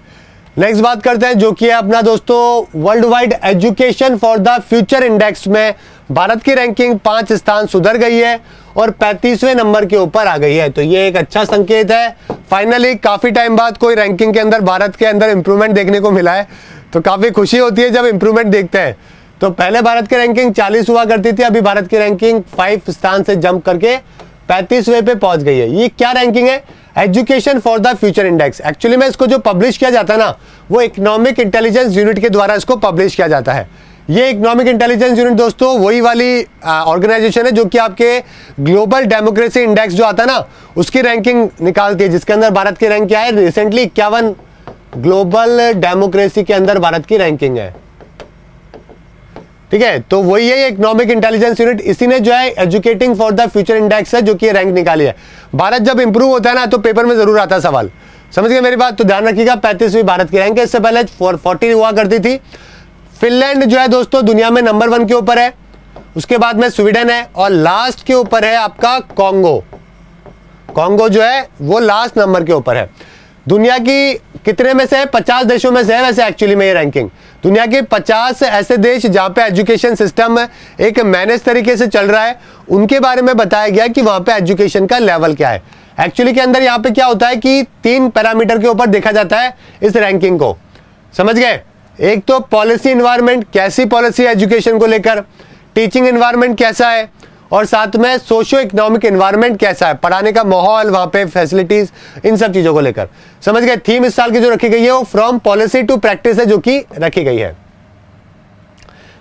नेक्स्ट बात करते हैं जो कि है अपना दोस्तों world wide education for the future index में भारत की रैंकिंग 5 स्थान सुधर गई है और 35वें नंबर के ऊपर आ गई है, तो ये एक अच्छा संकेत है। फाइनली काफ़ी टाइम बाद कोई रैंकिंग के अंदर भारत के अंदर इंप्रूवमेंट देखने को मिला है, तो काफ़ी खुशी होती है जब इंप्रूवमेंट देखते हैं। तो पहले भारत की रैंकिंग 40 हुआ करती थी, अभी भारत की रैंकिंग 5 स्थान से जंप करके 35वें पे पहुंच गई है। ये क्या रैंकिंग है? Education for the future index. Actually में इसको जो पब्लिश किया जाता है ना वो इकोनॉमिक इंटेलिजेंस यूनिट के द्वारा इसको पब्लिश किया जाता है। ये इकोनॉमिक इंटेलिजेंस यूनिट दोस्तों वही वाली ऑर्गेनाइजेशन है जो कि आपके ग्लोबल डेमोक्रेसी इंडेक्स जो आता है ना उसकी रैंकिंग निकालती है, जिसके अंदर भारत की रैंक क्या है रिसेंटली 51 ग्लोबल डेमोक्रेसी के अंदर भारत की रैंकिंग है। ठीक है, तो वही है इकोनॉमिक इंटेलिजेंस यूनिट, इसी ने जो है educating for the future index है जो कि रैंक निकाली है। भारत जब इंप्रूव होता है ना तो पेपर में जरूर आता है सवाल, समझ गए मेरी बात? तो ध्यान रखिएगा 35वीं भारत की रैंक है, इससे पहले 40 हुआ करती थी। फिनलैंड जो है दोस्तों दुनिया में नंबर 1 के ऊपर है, उसके बाद में स्वीडन है और लास्ट के ऊपर है आपका कांगो जो है वो लास्ट नंबर के ऊपर है। दुनिया की कितने में से है? 50 देशों में से है वैसे एक्चुअली में ये रैंकिंग। दुनिया के 50 ऐसे देश जहाँ पे एजुकेशन सिस्टम एक मैनेज तरीके से चल रहा है, उनके बारे में बताया गया कि वहाँ पे एजुकेशन का लेवल क्या है। एक्चुअली के अंदर यहाँ पे क्या होता है कि 3 पैरामीटर के ऊपर देखा जाता है इस रैंकिंग को, समझ गए? एक तो पॉलिसी इन्वायरमेंट, कैसी पॉलिसी एजुकेशन को लेकर, टीचिंग इन्वायरमेंट कैसा है और साथ में सोशो इकोनॉमिक इन्वायरमेंट कैसा है, पढ़ाने का माहौल वहाँ पे, फैसिलिटीज, इन सब चीज़ों को लेकर, समझ गए? थीम इस साल की जो रखी गई है वो फ्रॉम पॉलिसी टू प्रैक्टिस है जो कि रखी गई है।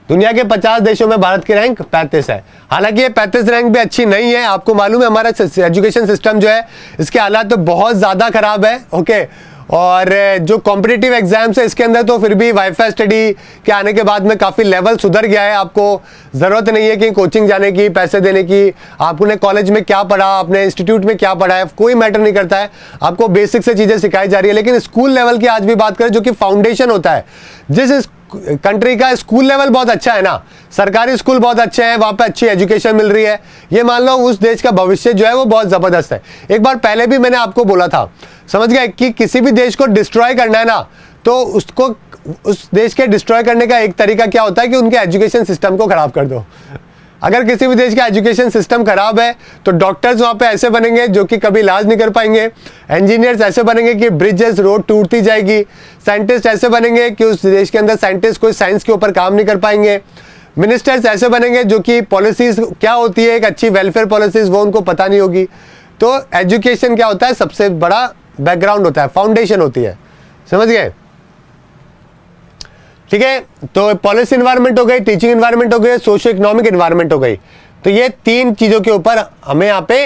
दुनिया के 50 देशों में भारत की रैंक 35 है। हालांकि ये 35 रैंक भी अच्छी नहीं है, आपको मालूम है हमारा एजुकेशन सिस्टम जो है इसके हालात तो बहुत ज़्यादा ख़राब है, ओके। और जो कॉम्पिटिटिव एग्जाम्स है इसके अंदर तो फिर भी वाईफाई स्टडी के आने के बाद में काफ़ी लेवल सुधर गया है, आपको ज़रूरत नहीं है कि कोचिंग जाने की, पैसे देने की। आपने कॉलेज में क्या पढ़ा, आपने इंस्टीट्यूट में क्या पढ़ा है, कोई मैटर नहीं करता है, आपको बेसिक से चीज़ें सिखाई जा रही है। लेकिन स्कूल लेवल की आज भी बात करें जो कि फाउंडेशन होता है, जिस कंट्री का स्कूल लेवल बहुत अच्छा है ना, सरकारी स्कूल बहुत अच्छे हैं, वहाँ पे अच्छी एजुकेशन मिल रही है, ये मान लो उस देश का भविष्य जो है वो बहुत ज़बरदस्त है। एक बार पहले भी मैंने आपको बोला था, समझ गए, कि किसी भी देश को डिस्ट्रॉय करना है ना तो उसको, उस देश के डिस्ट्रॉय करने का एक तरीका क्या होता है कि उनके एजुकेशन सिस्टम को ख़राब कर दो। अगर किसी भी देश का एजुकेशन सिस्टम ख़राब है तो डॉक्टर्स वहाँ पे ऐसे बनेंगे जो कि कभी इलाज नहीं कर पाएंगे, इंजीनियर्स ऐसे बनेंगे कि ब्रिजेस, रोड टूटती जाएगी, साइंटिस्ट ऐसे बनेंगे कि उस देश के अंदर साइंटिस्ट कोई साइंस के ऊपर काम नहीं कर पाएंगे, मिनिस्टर्स ऐसे बनेंगे जो कि पॉलिसीज़ क्या होती है, एक अच्छी वेलफेयर पॉलिसीज़ वो उनको पता नहीं होगी। तो एजुकेशन क्या होता है, सबसे बड़ा बैकग्राउंड होता है, फाउंडेशन होती है, समझ गए? ठीक है, तो पॉलिसी इन्वायरमेंट हो गई, टीचिंग इन्वायरमेंट हो गई, सोशो इकोनॉमिक इन्वायरमेंट हो गई, तो ये 3 चीज़ों के ऊपर हमें यहाँ पे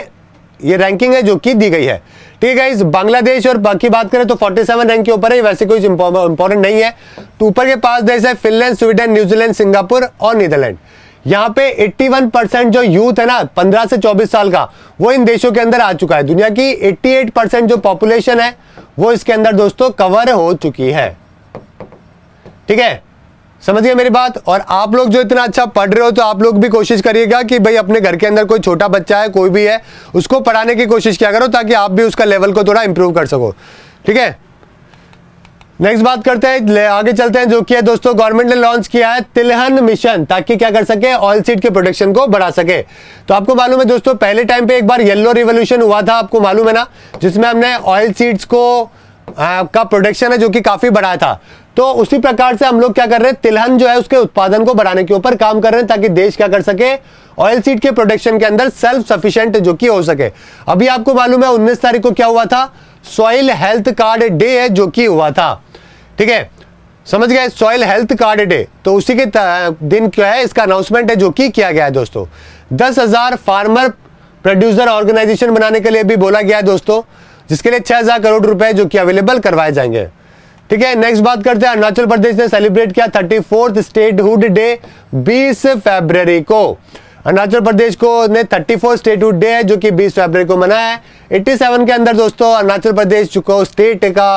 ये रैंकिंग है जो कि दी गई है। ठीक है, इस बांग्लादेश और बाकी बात करें तो 47 रैंक के ऊपर है, वैसे कोई इंपॉर्टेंट नहीं है। तो ऊपर के 5 देश है फिनलैंड, स्वीडन, न्यूजीलैंड, सिंगापुर और नीदरलैंड। यहाँ पे 81% जो यूथ है ना 15 से 24 साल का वो इन देशों के अंदर आ चुका है। दुनिया की 88% जो पॉपुलेशन है वो इसके अंदर दोस्तों कवर हो चुकी है। ठीक है, समझिए मेरी बात? और आप लोग जो इतना अच्छा पढ़ रहे हो तो आप लोग भी कोशिश करिएगा कि भाई अपने घर के अंदर कोई छोटा बच्चा है, कोई भी है, उसको पढ़ाने की कोशिश किया करो ताकि आप भी उसका लेवल को थोड़ा इंप्रूव कर सको। ठीक है, नेक्स्ट बात करते हैं, आगे चलते हैं जो कि है दोस्तों गवर्नमेंट ने लॉन्च किया है तिलहन मिशन, ताकि क्या कर सके, ऑयल सीड के प्रोडक्शन को बढ़ा सके। तो आपको मालूम है दोस्तों पहले टाइम पे एक बार येलो रिवोल्यूशन हुआ था, आपको मालूम है ना, जिसमें हमने ऑयल सीड्स को का प्रोडक्शन है जो कि काफ़ी बढ़ाया था। तो उसी प्रकार से हम लोग क्या कर रहे हैं, तिलहन जो है उसके उत्पादन को बढ़ाने के ऊपर काम कर रहे हैं ताकि देश क्या कर सके, ऑयल सीड के प्रोडक्शन के अंदर सेल्फ सफिशिएंट जो कि हो सके। अभी आपको मालूम है 19 तारीख को क्या हुआ था, सॉइल हेल्थ कार्ड डे है जो कि हुआ था। ठीक है, समझ गए, सॉइल हेल्थ कार्ड डे, तो उसी के दिन क्या है इसका अनाउंसमेंट है जो कि किया गया है दोस्तों। 10,000 फार्मर प्रोड्यूसर ऑर्गेनाइजेशन बनाने के लिए भी बोला गया है दोस्तों, जिसके लिए 6,000 करोड़ रुपए जो कि अवेलेबल करवाए जाएंगे। ठीक है। नेक्स्ट बात करते हैं, अरुणाचल प्रदेश ने सेलिब्रेट किया 34th स्टेटहुड डे 20 फरवरी को। अरुणाचल प्रदेश को ने 34 स्टेटहुड डे है जो कि 20 फरवरी को मनाया है। 87 के अंदर दोस्तों अरुणाचल प्रदेश को स्टेट का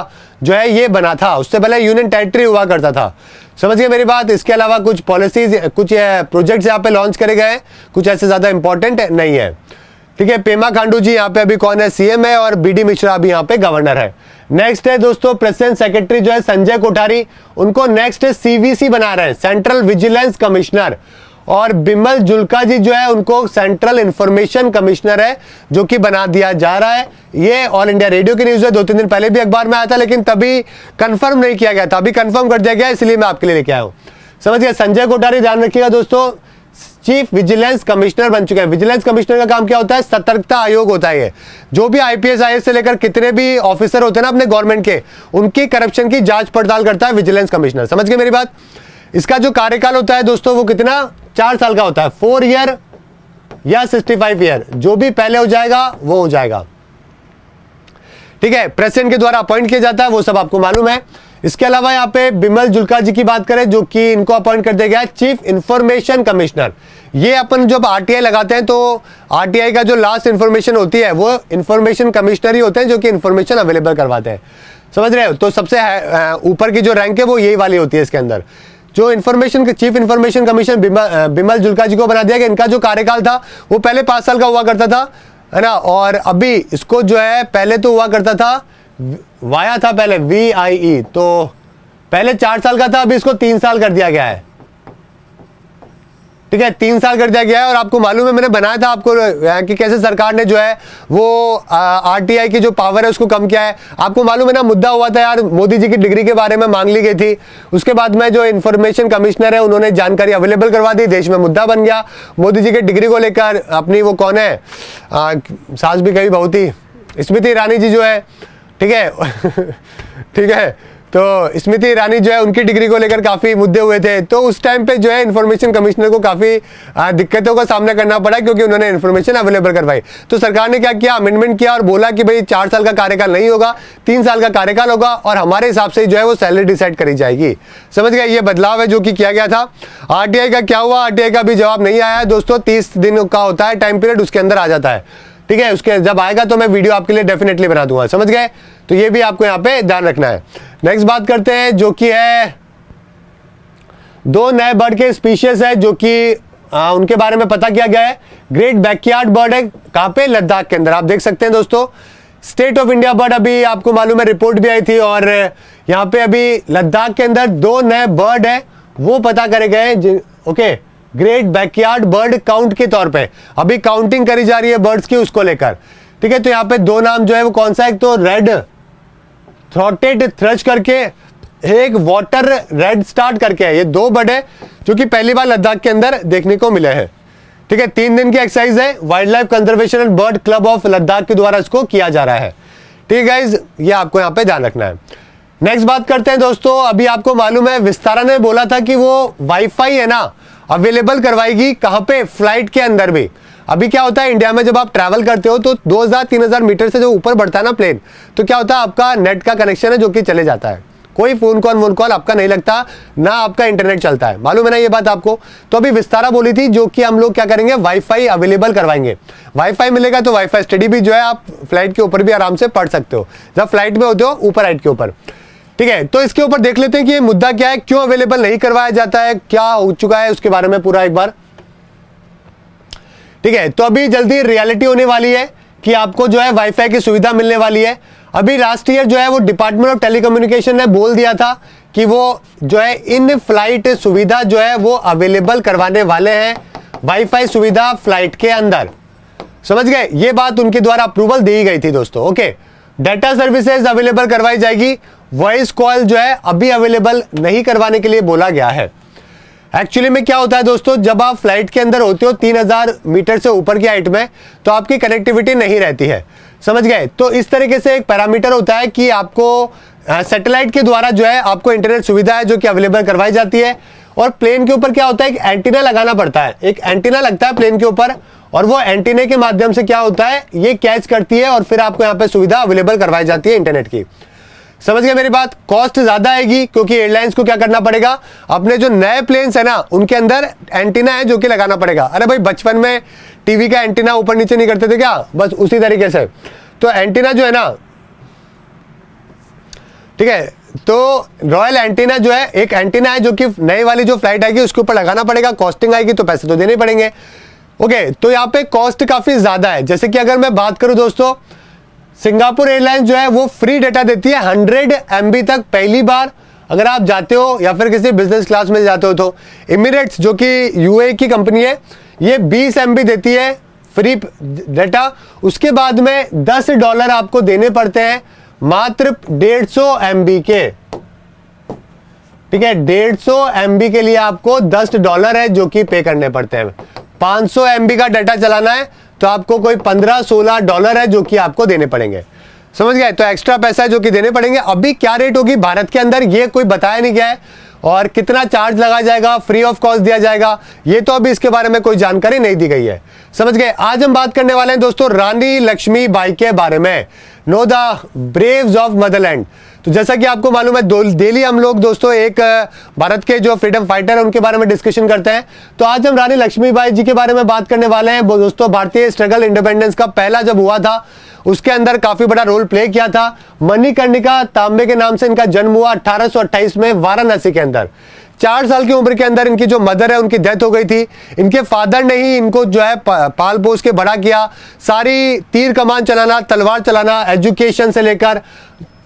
जो है ये बना था, उससे पहले यूनियन टेरिटरी हुआ करता था, समझिए मेरी बात। इसके अलावा कुछ पॉलिसीज, कुछ प्रोजेक्ट्स यहाँ पे लॉन्च करे गए, कुछ ऐसे ज़्यादा इंपॉर्टेंट नहीं है, ठीक है। पेमा खांडू जी यहाँ पे अभी कौन है, सीएम है, और बीडी मिश्रा अभी यहाँ पे गवर्नर है। नेक्स्ट है दोस्तों प्रेसिडेंट सेक्रेटरी जो है संजय कोठारी, उनको नेक्स्ट सीवीसी बना रहे हैं, सेंट्रल विजिलेंस कमिश्नर। और बिमल जुल्का जी जो है उनको सेंट्रल इंफॉर्मेशन कमिश्नर है जो कि बना दिया जा रहा है। ये ऑल इंडिया रेडियो की न्यूज़ है, 2-3 दिन पहले भी अखबार में आया था लेकिन तभी कंफर्म नहीं किया गया था, अभी कंफर्म कर दिया गया, इसलिए मैं आपके लिए लेके आया हूँ, समझिए। संजय कोठारी ध्यान रखिएगा दोस्तों चीफ विजिलेंस कमिश्नर बन चुके हैं। विजिलेंस कमिश्नर का काम क्या होता है, सतर्कता आयोग होता है। जो भी आईपीएस आईएएस से लेकर कितने भी ऑफिसर होते हैं ना अपने गवर्नमेंट के, उनकी करप्शन की जांच पड़ताल करता है विजिलेंस कमिश्नर, समझ गए मेरी बात। इसका जो कार्यकाल होता है दोस्तों वो कितना, 4 साल का होता है, 4 ईयर या 65 ईयर, जो भी पहले हो जाएगा वो हो जाएगा, ठीक है। प्रेसिडेंट के द्वारा अपॉइंट किया जाता है, वो सब आपको मालूम है। इसके अलावा यहाँ पे बिमल जुल्का जी की बात करें जो कि इनको अपॉइंट कर दिया गया चीफ इंफॉर्मेशन कमिश्नर। ये अपन जब आरटीआई लगाते हैं तो आरटीआई का जो लास्ट इंफॉर्मेशन होती है वो इंफॉर्मेशन कमिश्नर ही होते हैं जो कि इंफॉर्मेशन अवेलेबल करवाते हैं, समझ रहे हो। तो सबसे ऊपर की जो रैंक है वो यही वाली होती है। इसके अंदर जो information chief information commissioner Bimal Julka ji को बना दिया गया। इनका जो कार्यकाल था वो पहले 5 साल का हुआ करता था, है ना। और अभी इसको जो है पहले तो हुआ करता था वाया था पहले VIE, तो पहले 4 साल का था, अभी इसको 3 साल कर दिया गया है, ठीक है, 3 साल कर दिया गया है। और आपको मालूम है मैंने बनाया था आपको कि कैसे सरकार ने जो है वो आरटीआई की जो पावर है उसको कम किया है। आपको मालूम है ना, मुद्दा हुआ था यार मोदी जी की डिग्री के बारे में मांग ली गई थी, उसके बाद में जो इन्फॉर्मेशन कमिश्नर है उन्होंने जानकारी अवेलेबल करवा दी, देश में मुद्दा बन गया मोदी जी की डिग्री को लेकर। अपनी वो कौन है, सास भी कही बहू थी, स्मृति ईरानी जी जो है, ठीक है ठीक है, तो स्मृति ईरानी जो है उनकी डिग्री को लेकर काफ़ी मुद्दे हुए थे। तो उस टाइम पे जो है इन्फॉर्मेशन कमिश्नर को काफ़ी दिक्कतों का सामना करना पड़ा क्योंकि उन्होंने इन्फॉर्मेशन अवेलेबल करवाई। तो सरकार ने क्या किया, अमेंडमेंट किया और बोला कि भाई 4 साल का कार्यकाल नहीं होगा, 3 साल का कार्यकाल होगा और हमारे हिसाब से जो है वो सैलरी डिसाइड करी जाएगी, समझ गए। ये बदलाव है जो कि किया गया था। आरटीआई का क्या हुआ, आरटीआई का भी जवाब नहीं आया दोस्तों। 30 दिन का होता है टाइम पीरियड, उसके अंदर आ जाता है, ठीक है। उसके जब आएगा तो मैं वीडियो आपके लिए डेफिनेटली बना दूंगा, समझ गए। तो ये भी आपको यहाँ पे ध्यान रखना है। नेक्स्ट बात करते हैं जो कि है 2 नए बर्ड के स्पीशीज है जो कि उनके बारे में पता किया गया है। ग्रेट बैकयार्ड बर्ड है, कहाँ पे, लद्दाख के अंदर, आप देख सकते हैं दोस्तों। स्टेट ऑफ इंडिया बर्ड अभी आपको मालूम है रिपोर्ट भी आई थी और यहाँ पे अभी लद्दाख के अंदर 2 नए बर्ड है वो पता करे गए, okay, great backyard bird count के तौर पे अभी काउंटिंग करी जा रही है बर्ड्स की, उसको लेकर, ठीक है। तो यहाँ पे 2 नाम जो है वो कौन सा, एक तो रेड थ्रोटेड थ्रच करके, एक वाटर रेड स्टार्ट करके है। ये 2 बर्ड है जो कि पहली बार लद्दाख के अंदर देखने को मिले हैं, ठीक है। 3 दिन की एक्सरसाइज है, wildlife conservation and bird club of Ladakh के द्वारा इसको किया जा रहा है, ठीक है गाइज, ये आपको यहाँ पे ध्यान रखना है। नेक्स्ट बात करते हैं दोस्तों, अभी आपको मालूम है विस्तारा ने बोला था कि वो वाईफाई है ना अवेलेबल करवाएगी, कहाँ पे, फ्लाइट के अंदर भी। अभी क्या होता है इंडिया में जब आप ट्रैवल करते हो तो 2000-3000 मीटर से जो ऊपर बढ़ता है ना प्लेन, तो क्या होता है आपका नेट का कनेक्शन है जो कि चले जाता है, कोई फोन कॉल आपका नहीं लगता ना, आपका इंटरनेट चलता है, मालूम है ना ये बात आपको। तो अभी विस्तारा बोली थी जो कि हम लोग क्या करेंगे, वाईफाई अवेलेबल करवाएंगे, वाईफाई मिलेगा तो वाईफाई स्टडी भी जो है आप फ्लाइट के ऊपर भी आराम से पढ़ सकते हो जब फ्लाइट में होते हो ऊपर हाइट के ऊपर, ठीक है। तो इसके ऊपर देख लेते हैं कि ये मुद्दा क्या है, क्यों अवेलेबल नहीं करवाया जाता है, क्या हो चुका है उसके बारे में पूरा एक बार, ठीक है। तो अभी जल्दी रियलिटी होने वाली है कि आपको जो है वाईफाई की सुविधा मिलने वाली है। अभी लास्ट ईयर जो है वो डिपार्टमेंट ऑफ टेलीकम्युनिकेशन ने बोल दिया था कि वो जो है इन फ्लाइट सुविधा जो है वो अवेलेबल करवाने वाले हैं, वाईफाई सुविधा फ्लाइट के अंदर, समझ गए। ये बात उनके द्वारा अप्रूवल दी गई थी दोस्तों, ओके। डाटा सर्विसेज अवेलेबल करवाई जाएगी, वॉइस कॉल जो है अभी अवेलेबल नहीं करवाने के लिए बोला गया है। एक्चुअली में क्या होता है दोस्तों, जब आप फ्लाइट के अंदर होते हो 3000 मीटर से ऊपर की हाइट में तो आपकी कनेक्टिविटी नहीं रहती है, समझ गए। तो इस तरीके से एक पैरामीटर होता है कि आपको सैटेलाइट के द्वारा जो है आपको इंटरनेट सुविधा है जो कि अवेलेबल करवाई जाती है। और प्लेन के ऊपर क्या होता है, एक एंटीना लगाना पड़ता है, एक एंटीना लगता है प्लेन के ऊपर और वो एंटीने के माध्यम से क्या होता है ये कैच करती है और फिर आपको यहाँ पर सुविधा अवेलेबल करवाई जाती है इंटरनेट की। समझ गए मेरी बात, कॉस्ट ज्यादा आएगी क्योंकि एयरलाइंस को क्या करना पड़ेगा, अपने जो नए प्लेन्स है ना उनके अंदर एंटीना है जो कि लगाना पड़ेगा। अरे भाई बचपन में टीवी का एंटीना ऊपर नीचे नहीं करते थे क्या, बस उसी तरीके से तो एंटीना जो है ना, ठीक है, तो रॉयल एंटीना जो है, एक एंटीना है जो कि नई वाली जो फ्लाइट आएगी उसके ऊपर लगाना पड़ेगा, कॉस्टिंग आएगी तो पैसे तो देने पड़ेंगे। ओके, तो यहाँ पे कॉस्ट काफी ज्यादा है। जैसे कि अगर मैं बात करूँ दोस्तों, सिंगापुर एयरलाइंस जो है वो फ्री डेटा देती है 100 MB तक पहली बार अगर आप जाते हो या फिर किसी बिजनेस क्लास में जाते हो तो। इमिरेट्स जो कि यूएई की कंपनी है ये 20 MB देती है फ्री डेटा, उसके बाद में $10 आपको देने पड़ते हैं मात्र 150 MB के, ठीक है, 150 MB के लिए आपको $10 है जो कि पे करने पड़ते हैं। 500 MB का डाटा चलाना है तो आपको कोई $15-16 है जो कि आपको देने पड़ेंगे, समझ गए, तो एक्स्ट्रा पैसा है जो कि देने पड़ेंगे। अभी क्या रेट होगी भारत के अंदर ये कोई बताया नहीं गया है, और कितना चार्ज लगा जाएगा, फ्री ऑफ कॉस्ट दिया जाएगा, ये तो अभी इसके बारे में कोई जानकारी नहीं दी गई है, समझ गए। आज हम बात करने वाले हैं दोस्तों रानी लक्ष्मी बाई के बारे में, know the braves of motherland. तो जैसा कि आपको मालूम है डेली हम लोग दोस्तों एक भारत के जो फ्रीडम फाइटर हैं उनके बारे में डिस्कशन करते हैं, तो आज हम रानी लक्ष्मीबाई जी के बारे में बात करने वाले हैं। दोस्तों भारतीय स्ट्रगल इंडिपेंडेंस का पहला जब हुआ था उसके अंदर काफी बड़ा रोल प्ले किया था। मणिकर्णिका तांबे के नाम से इनका जन्म हुआ 1828 में वाराणसी के अंदर। 4 साल की उम्र के अंदर इनकी जो मदर है उनकी डेथ हो गई थी। इनके फादर ने ही इनको जो है पाल पोस के बड़ा किया, सारी तीर कमान चलाना, तलवार चलाना, एजुकेशन से लेकर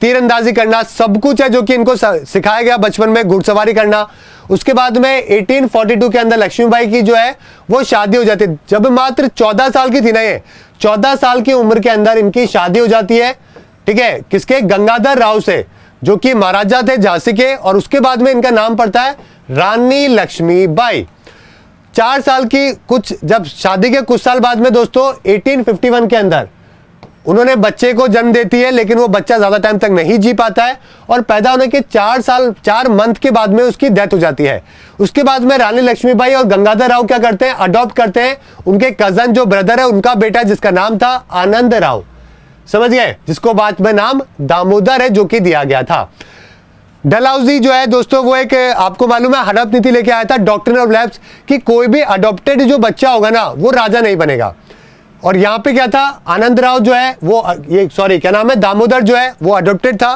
तीरंदाजी करना सब कुछ है जो कि इनको सिखाया गया बचपन में, घुड़सवारी करना। उसके बाद में 1842 के अंदर लक्ष्मीबाई की जो है वो शादी हो जाती है, जब मात्र 14 साल की थी ना ये, 14 साल की उम्र के अंदर इनकी शादी हो जाती है, ठीक है, किसके, गंगाधर राव से जो कि महाराजा थे झांसी के, और उसके बाद में इनका नाम पड़ता है रानी लक्ष्मीबाई। 4 साल की कुछ जब शादी के कुछ साल बाद में दोस्तों 1851 के अंदर उन्होंने बच्चे को जन्म देती है, लेकिन वो बच्चा ज़्यादा टाइम तक नहीं जी पाता है और पैदा होने के 4 मंथ के बाद में उसकी डेथ हो जाती है। उसके बाद में रानी लक्ष्मीबाई और गंगाधर राव क्या करते हैं, अडॉप्ट करते हैं उनके कज़न जो ब्रदर है उनका बेटा जिसका नाम था आनंद राव, समझ गए, जिसको बाद में नाम दामोदर है जो कि दिया गया था। डलहौजी जो है दोस्तों वो एक आपको मालूम है हड़प नीति लेके आया था, डॉक्ट्रिन ऑफ लैप्स, कि कोई भी अडॉप्टेड जो बच्चा होगा ना वो राजा नहीं बनेगा। और यहाँ पे क्या था, आनंद राव जो है वो ये सॉरी क्या नाम है, दामोदर जो है वो अडॉप्टेड था,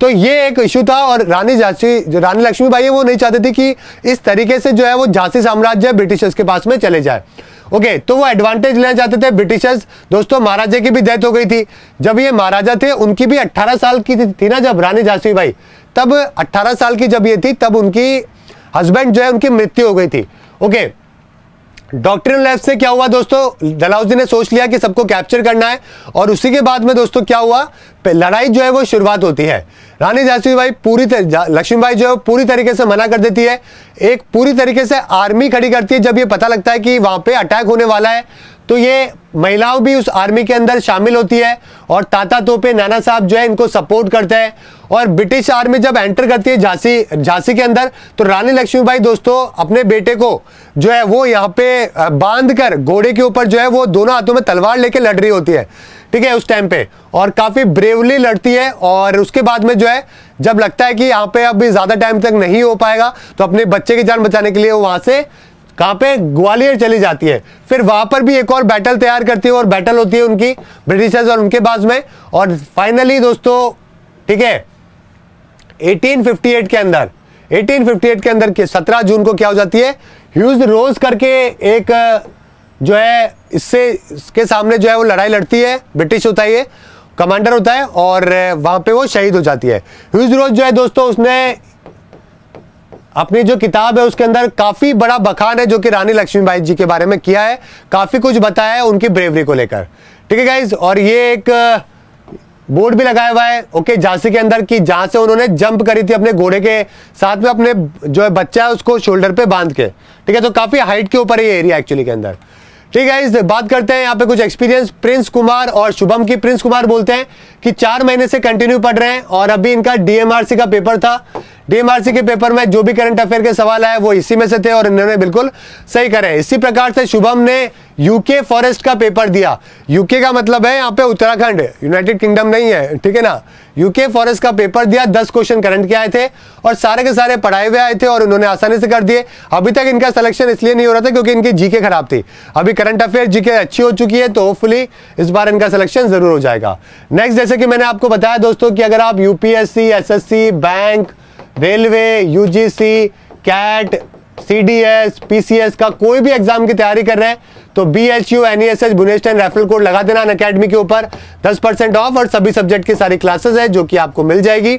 तो ये एक इशू था। और रानी झांसी जो रानी लक्ष्मीबाई है वो नहीं चाहती थी कि इस तरीके से जो है वो झांसी साम्राज्य ब्रिटिशर्स के पास में चले जाए। ओके, तो वो एडवांटेज लेना चाहते थे ब्रिटिशर्स। दोस्तों महाराजा की भी डेथ हो गई थी, जब ये महाराजा थे उनकी भी 18 साल की थी ना जब रानी झांसीबाई, तब 18 साल की जब ये थी तब उनकी हस्बैंड जो है उनकी मृत्यु हो गई थी। ओके, डॉक्ट्रिन लैप्स से क्या हुआ दोस्तों, डलहौजी ने सोच लिया कि सबको कैप्चर करना है, और उसी के बाद में दोस्तों क्या हुआ, लड़ाई जो है वो शुरुआत होती है। रानी झांसीबाई लक्ष्मीबाई जो है पूरी तरीके से मना कर देती है, एक पूरी तरीके से आर्मी खड़ी करती है। जब ये पता लगता है कि वहाँ पे अटैक होने वाला है तो ये महिलाओं भी उस आर्मी के अंदर शामिल होती है, और ताता तोपे नाना साहब जो है इनको सपोर्ट करते हैं। और ब्रिटिश आर्मी जब एंटर करती है झांसी के अंदर, तो रानी लक्ष्मीबाई दोस्तों अपने बेटे को जो है वो यहाँ पे बांध कर घोड़े के ऊपर जो है वो दोनों हाथों में तलवार लेके लड़ रही होती है, ठीक है, उस टाइम पे, और काफ़ी ब्रेवली लड़ती है। और उसके बाद में जो है जब लगता है कि यहाँ पे अभी ज़्यादा टाइम तक नहीं हो पाएगा तो अपने बच्चे की जान बचाने के लिए वो वहाँ से कहाँ पे, ग्वालियर चली जाती है। फिर वहाँ पर भी एक और बैटल तैयार करती है, और बैटल होती है उनकी ब्रिटिशर्स और उनके पास में, और फाइनली दोस्तों ठीक है 1858 के अंदर 17 जून को क्या हो जाती है, ह्यूज रोज करके एक जो है इसके सामने जो है वो लड़ाई लड़ती है, ब्रिटिश होता है ये कमांडर होता है, और वहाँ पे वो शहीद हो जाती है। ह्यूज रोज जो है दोस्तों उसने अपनी जो किताब है उसके अंदर काफ़ी बड़ा बखान है जो कि रानी लक्ष्मीबाई जी के बारे में किया है, काफ़ी कुछ बताया है उनकी ब्रेवरी को लेकर, ठीक है गाइज। और ये एक बोर्ड भी लगाया हुआ है ओके झांसी के अंदर कि जहाँ से उन्होंने जंप करी थी अपने घोड़े के साथ में, अपने जो है बच्चा है उसको शोल्डर पे बांध के, ठीक है, तो काफ़ी हाइट के ऊपर है ये एरिया एक्चुअली के अंदर, ठीक है। इस बात करते हैं यहाँ पे कुछ एक्सपीरियंस प्रिंस कुमार और शुभम की। प्रिंस कुमार बोलते हैं कि 4 महीने से कंटिन्यू पढ़ रहे हैं, और अभी इनका डीएमआरसी का पेपर था, डीएमआरसी के पेपर में जो भी करंट अफेयर के सवाल आए वो इसी में से थे और इन्होंने बिल्कुल सही करे। इसी प्रकार से शुभम ने यूके फॉरेस्ट का पेपर दिया। यूके का मतलब है यहाँ पे उत्तराखंड, यूनाइटेड किंगडम नहीं है, ठीक है ना। यूके फॉरेस्ट का पेपर दिया, 10 क्वेश्चन करंट के आए थे और सारे के सारे पढ़ाए हुए आए थे और उन्होंने आसानी से कर दिए। अभी तक इनका सिलेक्शन इसलिए नहीं हो रहा था क्योंकि इनकी जीके खराब थी। अभी करंट अफेयर जीके अच्छी हो चुकी है तो होपफुली इस बार इनका सिलेक्शन जरूर हो जाएगा। नेक्स्ट, जैसे कि मैंने आपको बताया दोस्तों कि अगर आप UPSC, SSC, bank, railway, UGC, CAT, CDS, PCS का कोई भी एग्जाम की तैयारी कर रहे हैं तो BHU NESS बुनेस्टन रेफरल कोड लगा देना अनअकैडमी के ऊपर। 10% ऑफ और सभी सब्जेक्ट की सारी क्लासेस है जो कि आपको मिल जाएगी।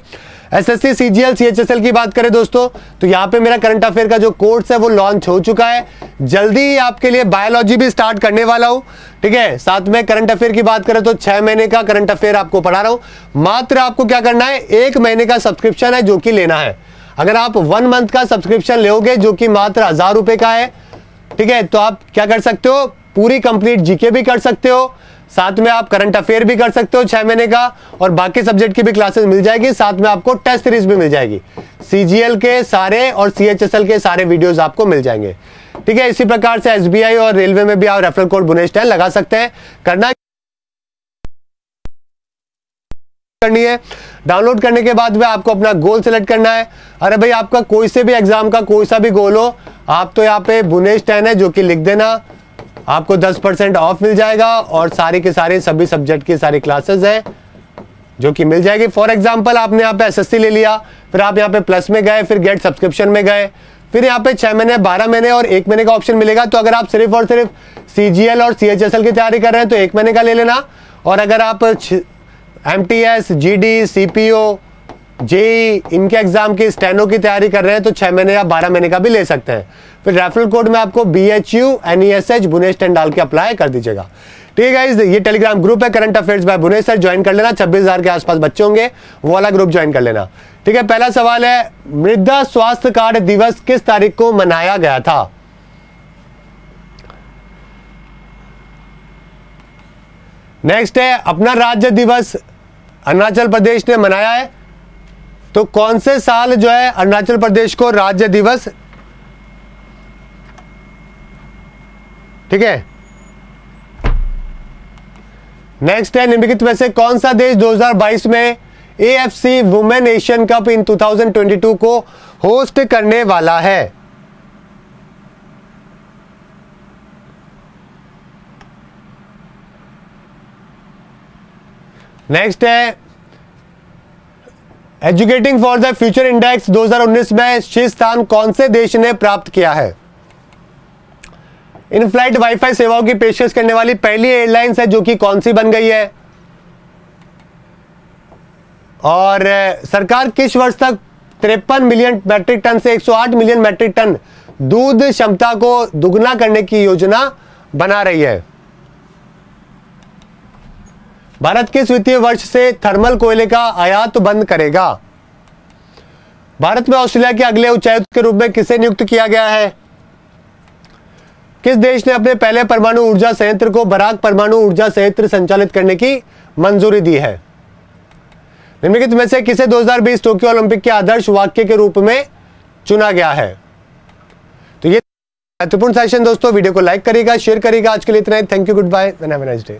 SSC, CGL, CHSL की बात करें दोस्तों तो यहाँ पे मेरा करंट अफेयर का जो कोर्स है वो लॉन्च हो चुका है। जल्दी ही आपके लिए बायोलॉजी भी स्टार्ट करने वाला हूँ, ठीक है। साथ में करंट अफेयर की बात करें तो 6 महीने का करंट अफेयर आपको पढ़ा रहा हूँ। मात्र आपको क्या करना है, 1 महीने का सब्सक्रिप्शन है जो कि लेना है। अगर आप 1 मंथ का सब्सक्रिप्शन लोगे जो कि मात्र 1000 रुपये का है, ठीक है, तो आप क्या कर सकते हो, पूरी कंप्लीट जीके भी कर सकते हो, साथ में आप करंट अफेयर भी कर सकते हो 6 महीने का, और बाकी सब्जेक्ट की भी क्लासेस मिल जाएगी। साथ में आपको टेस्ट सीरीज भी मिल जाएगी, CGL के सारे और CHSL के सारे वीडियोस आपको मिल जाएंगे, ठीक है। इसी प्रकार से SBI और रेलवे में भी आप रेफरल कोड बुनेस्टैन लगा सकते हैं। करना करनी है, डाउनलोड करने के बाद में आपको अपना गोल सेलेक्ट करना है। अरे भाई, आपका कोई से भी एग्जाम का कोई सा भी गोल हो, आप तो यहाँ पे बुनेस्टैन है जो कि लिख देना, आपको 10% ऑफ मिल जाएगा और सारे के सारे सभी सब्जेक्ट की सारी क्लासेस हैं जो कि मिल जाएगी। फॉर एग्जांपल, आपने यहाँ पे SSC ले लिया, फिर आप यहाँ पे प्लस में गए, फिर गेट सब्सक्रिप्शन में गए, फिर यहाँ पे 6 महीने, 12 महीने और 1 महीने का ऑप्शन मिलेगा। तो अगर आप सिर्फ और सिर्फ CGL और CHSL की तैयारी कर रहे हैं तो 1 महीने का ले लेना, और अगर आप MTS, GD, CPO, JEE इनके एग्जाम की स्टेनो की तैयारी कर रहे हैं तो 6 महीने या 12 महीने का भी ले सकते हैं। फिर रेफरल कोड में आपको BHU NESH बुनेस्टैन डाल के अप्लाई कर दीजिएगा, ठीक है। ये टेलीग्राम ग्रुप है करंट अफेयर्स बाय बुने सर, ज्वाइन कर लेना। 26,000 के आसपास बच्चे होंगे, वो वाला ग्रुप ज्वाइन कर लेना, ठीक है। पहला सवाल है, मृदा स्वास्थ्य कार्ड दिवस किस तारीख को मनाया गया था? नेक्स्ट है, अपना राज्य दिवस अरुणाचल प्रदेश ने मनाया है तो कौन से साल जो है अरुणाचल प्रदेश को राज्य दिवस, ठीक है। नेक्स्ट है, निम्नलिखित में से कौन सा देश 2022 में AFC women Asian cup in 2022 को होस्ट करने वाला है? नेक्स्ट है, educating for the future index 2019 में शीर्ष स्थान कौन से देश ने प्राप्त किया है? इन फ्लाइट वाईफाई सेवाओं की पेशकश करने वाली पहली एयरलाइंस है जो कि कौन सी बन गई है? और सरकार किस वर्ष तक 53 मिलियन मैट्रिक टन से 108 मिलियन मैट्रिक टन दूध क्षमता को दुगना करने की योजना बना रही है? भारत किस वित्तीय वर्ष से थर्मल कोयले का आयात बंद करेगा? भारत में ऑस्ट्रेलिया के अगले उच्चायुक्त के रूप में किसे नियुक्त किया गया है? किस देश ने अपने पहले परमाणु ऊर्जा संयंत्र को बराक परमाणु ऊर्जा संयंत्र संचालित करने की मंजूरी दी है? निम्नलिखित में से किसे 2020 टोक्यो ओलंपिक के आदर्श वाक्य के रूप में चुना गया है? तो ये महत्वपूर्ण सेशन दोस्तों, वीडियो को लाइक करेगा, शेयर करेगा। आज के लिए इतना ही, thank you, good bye, have a nice day.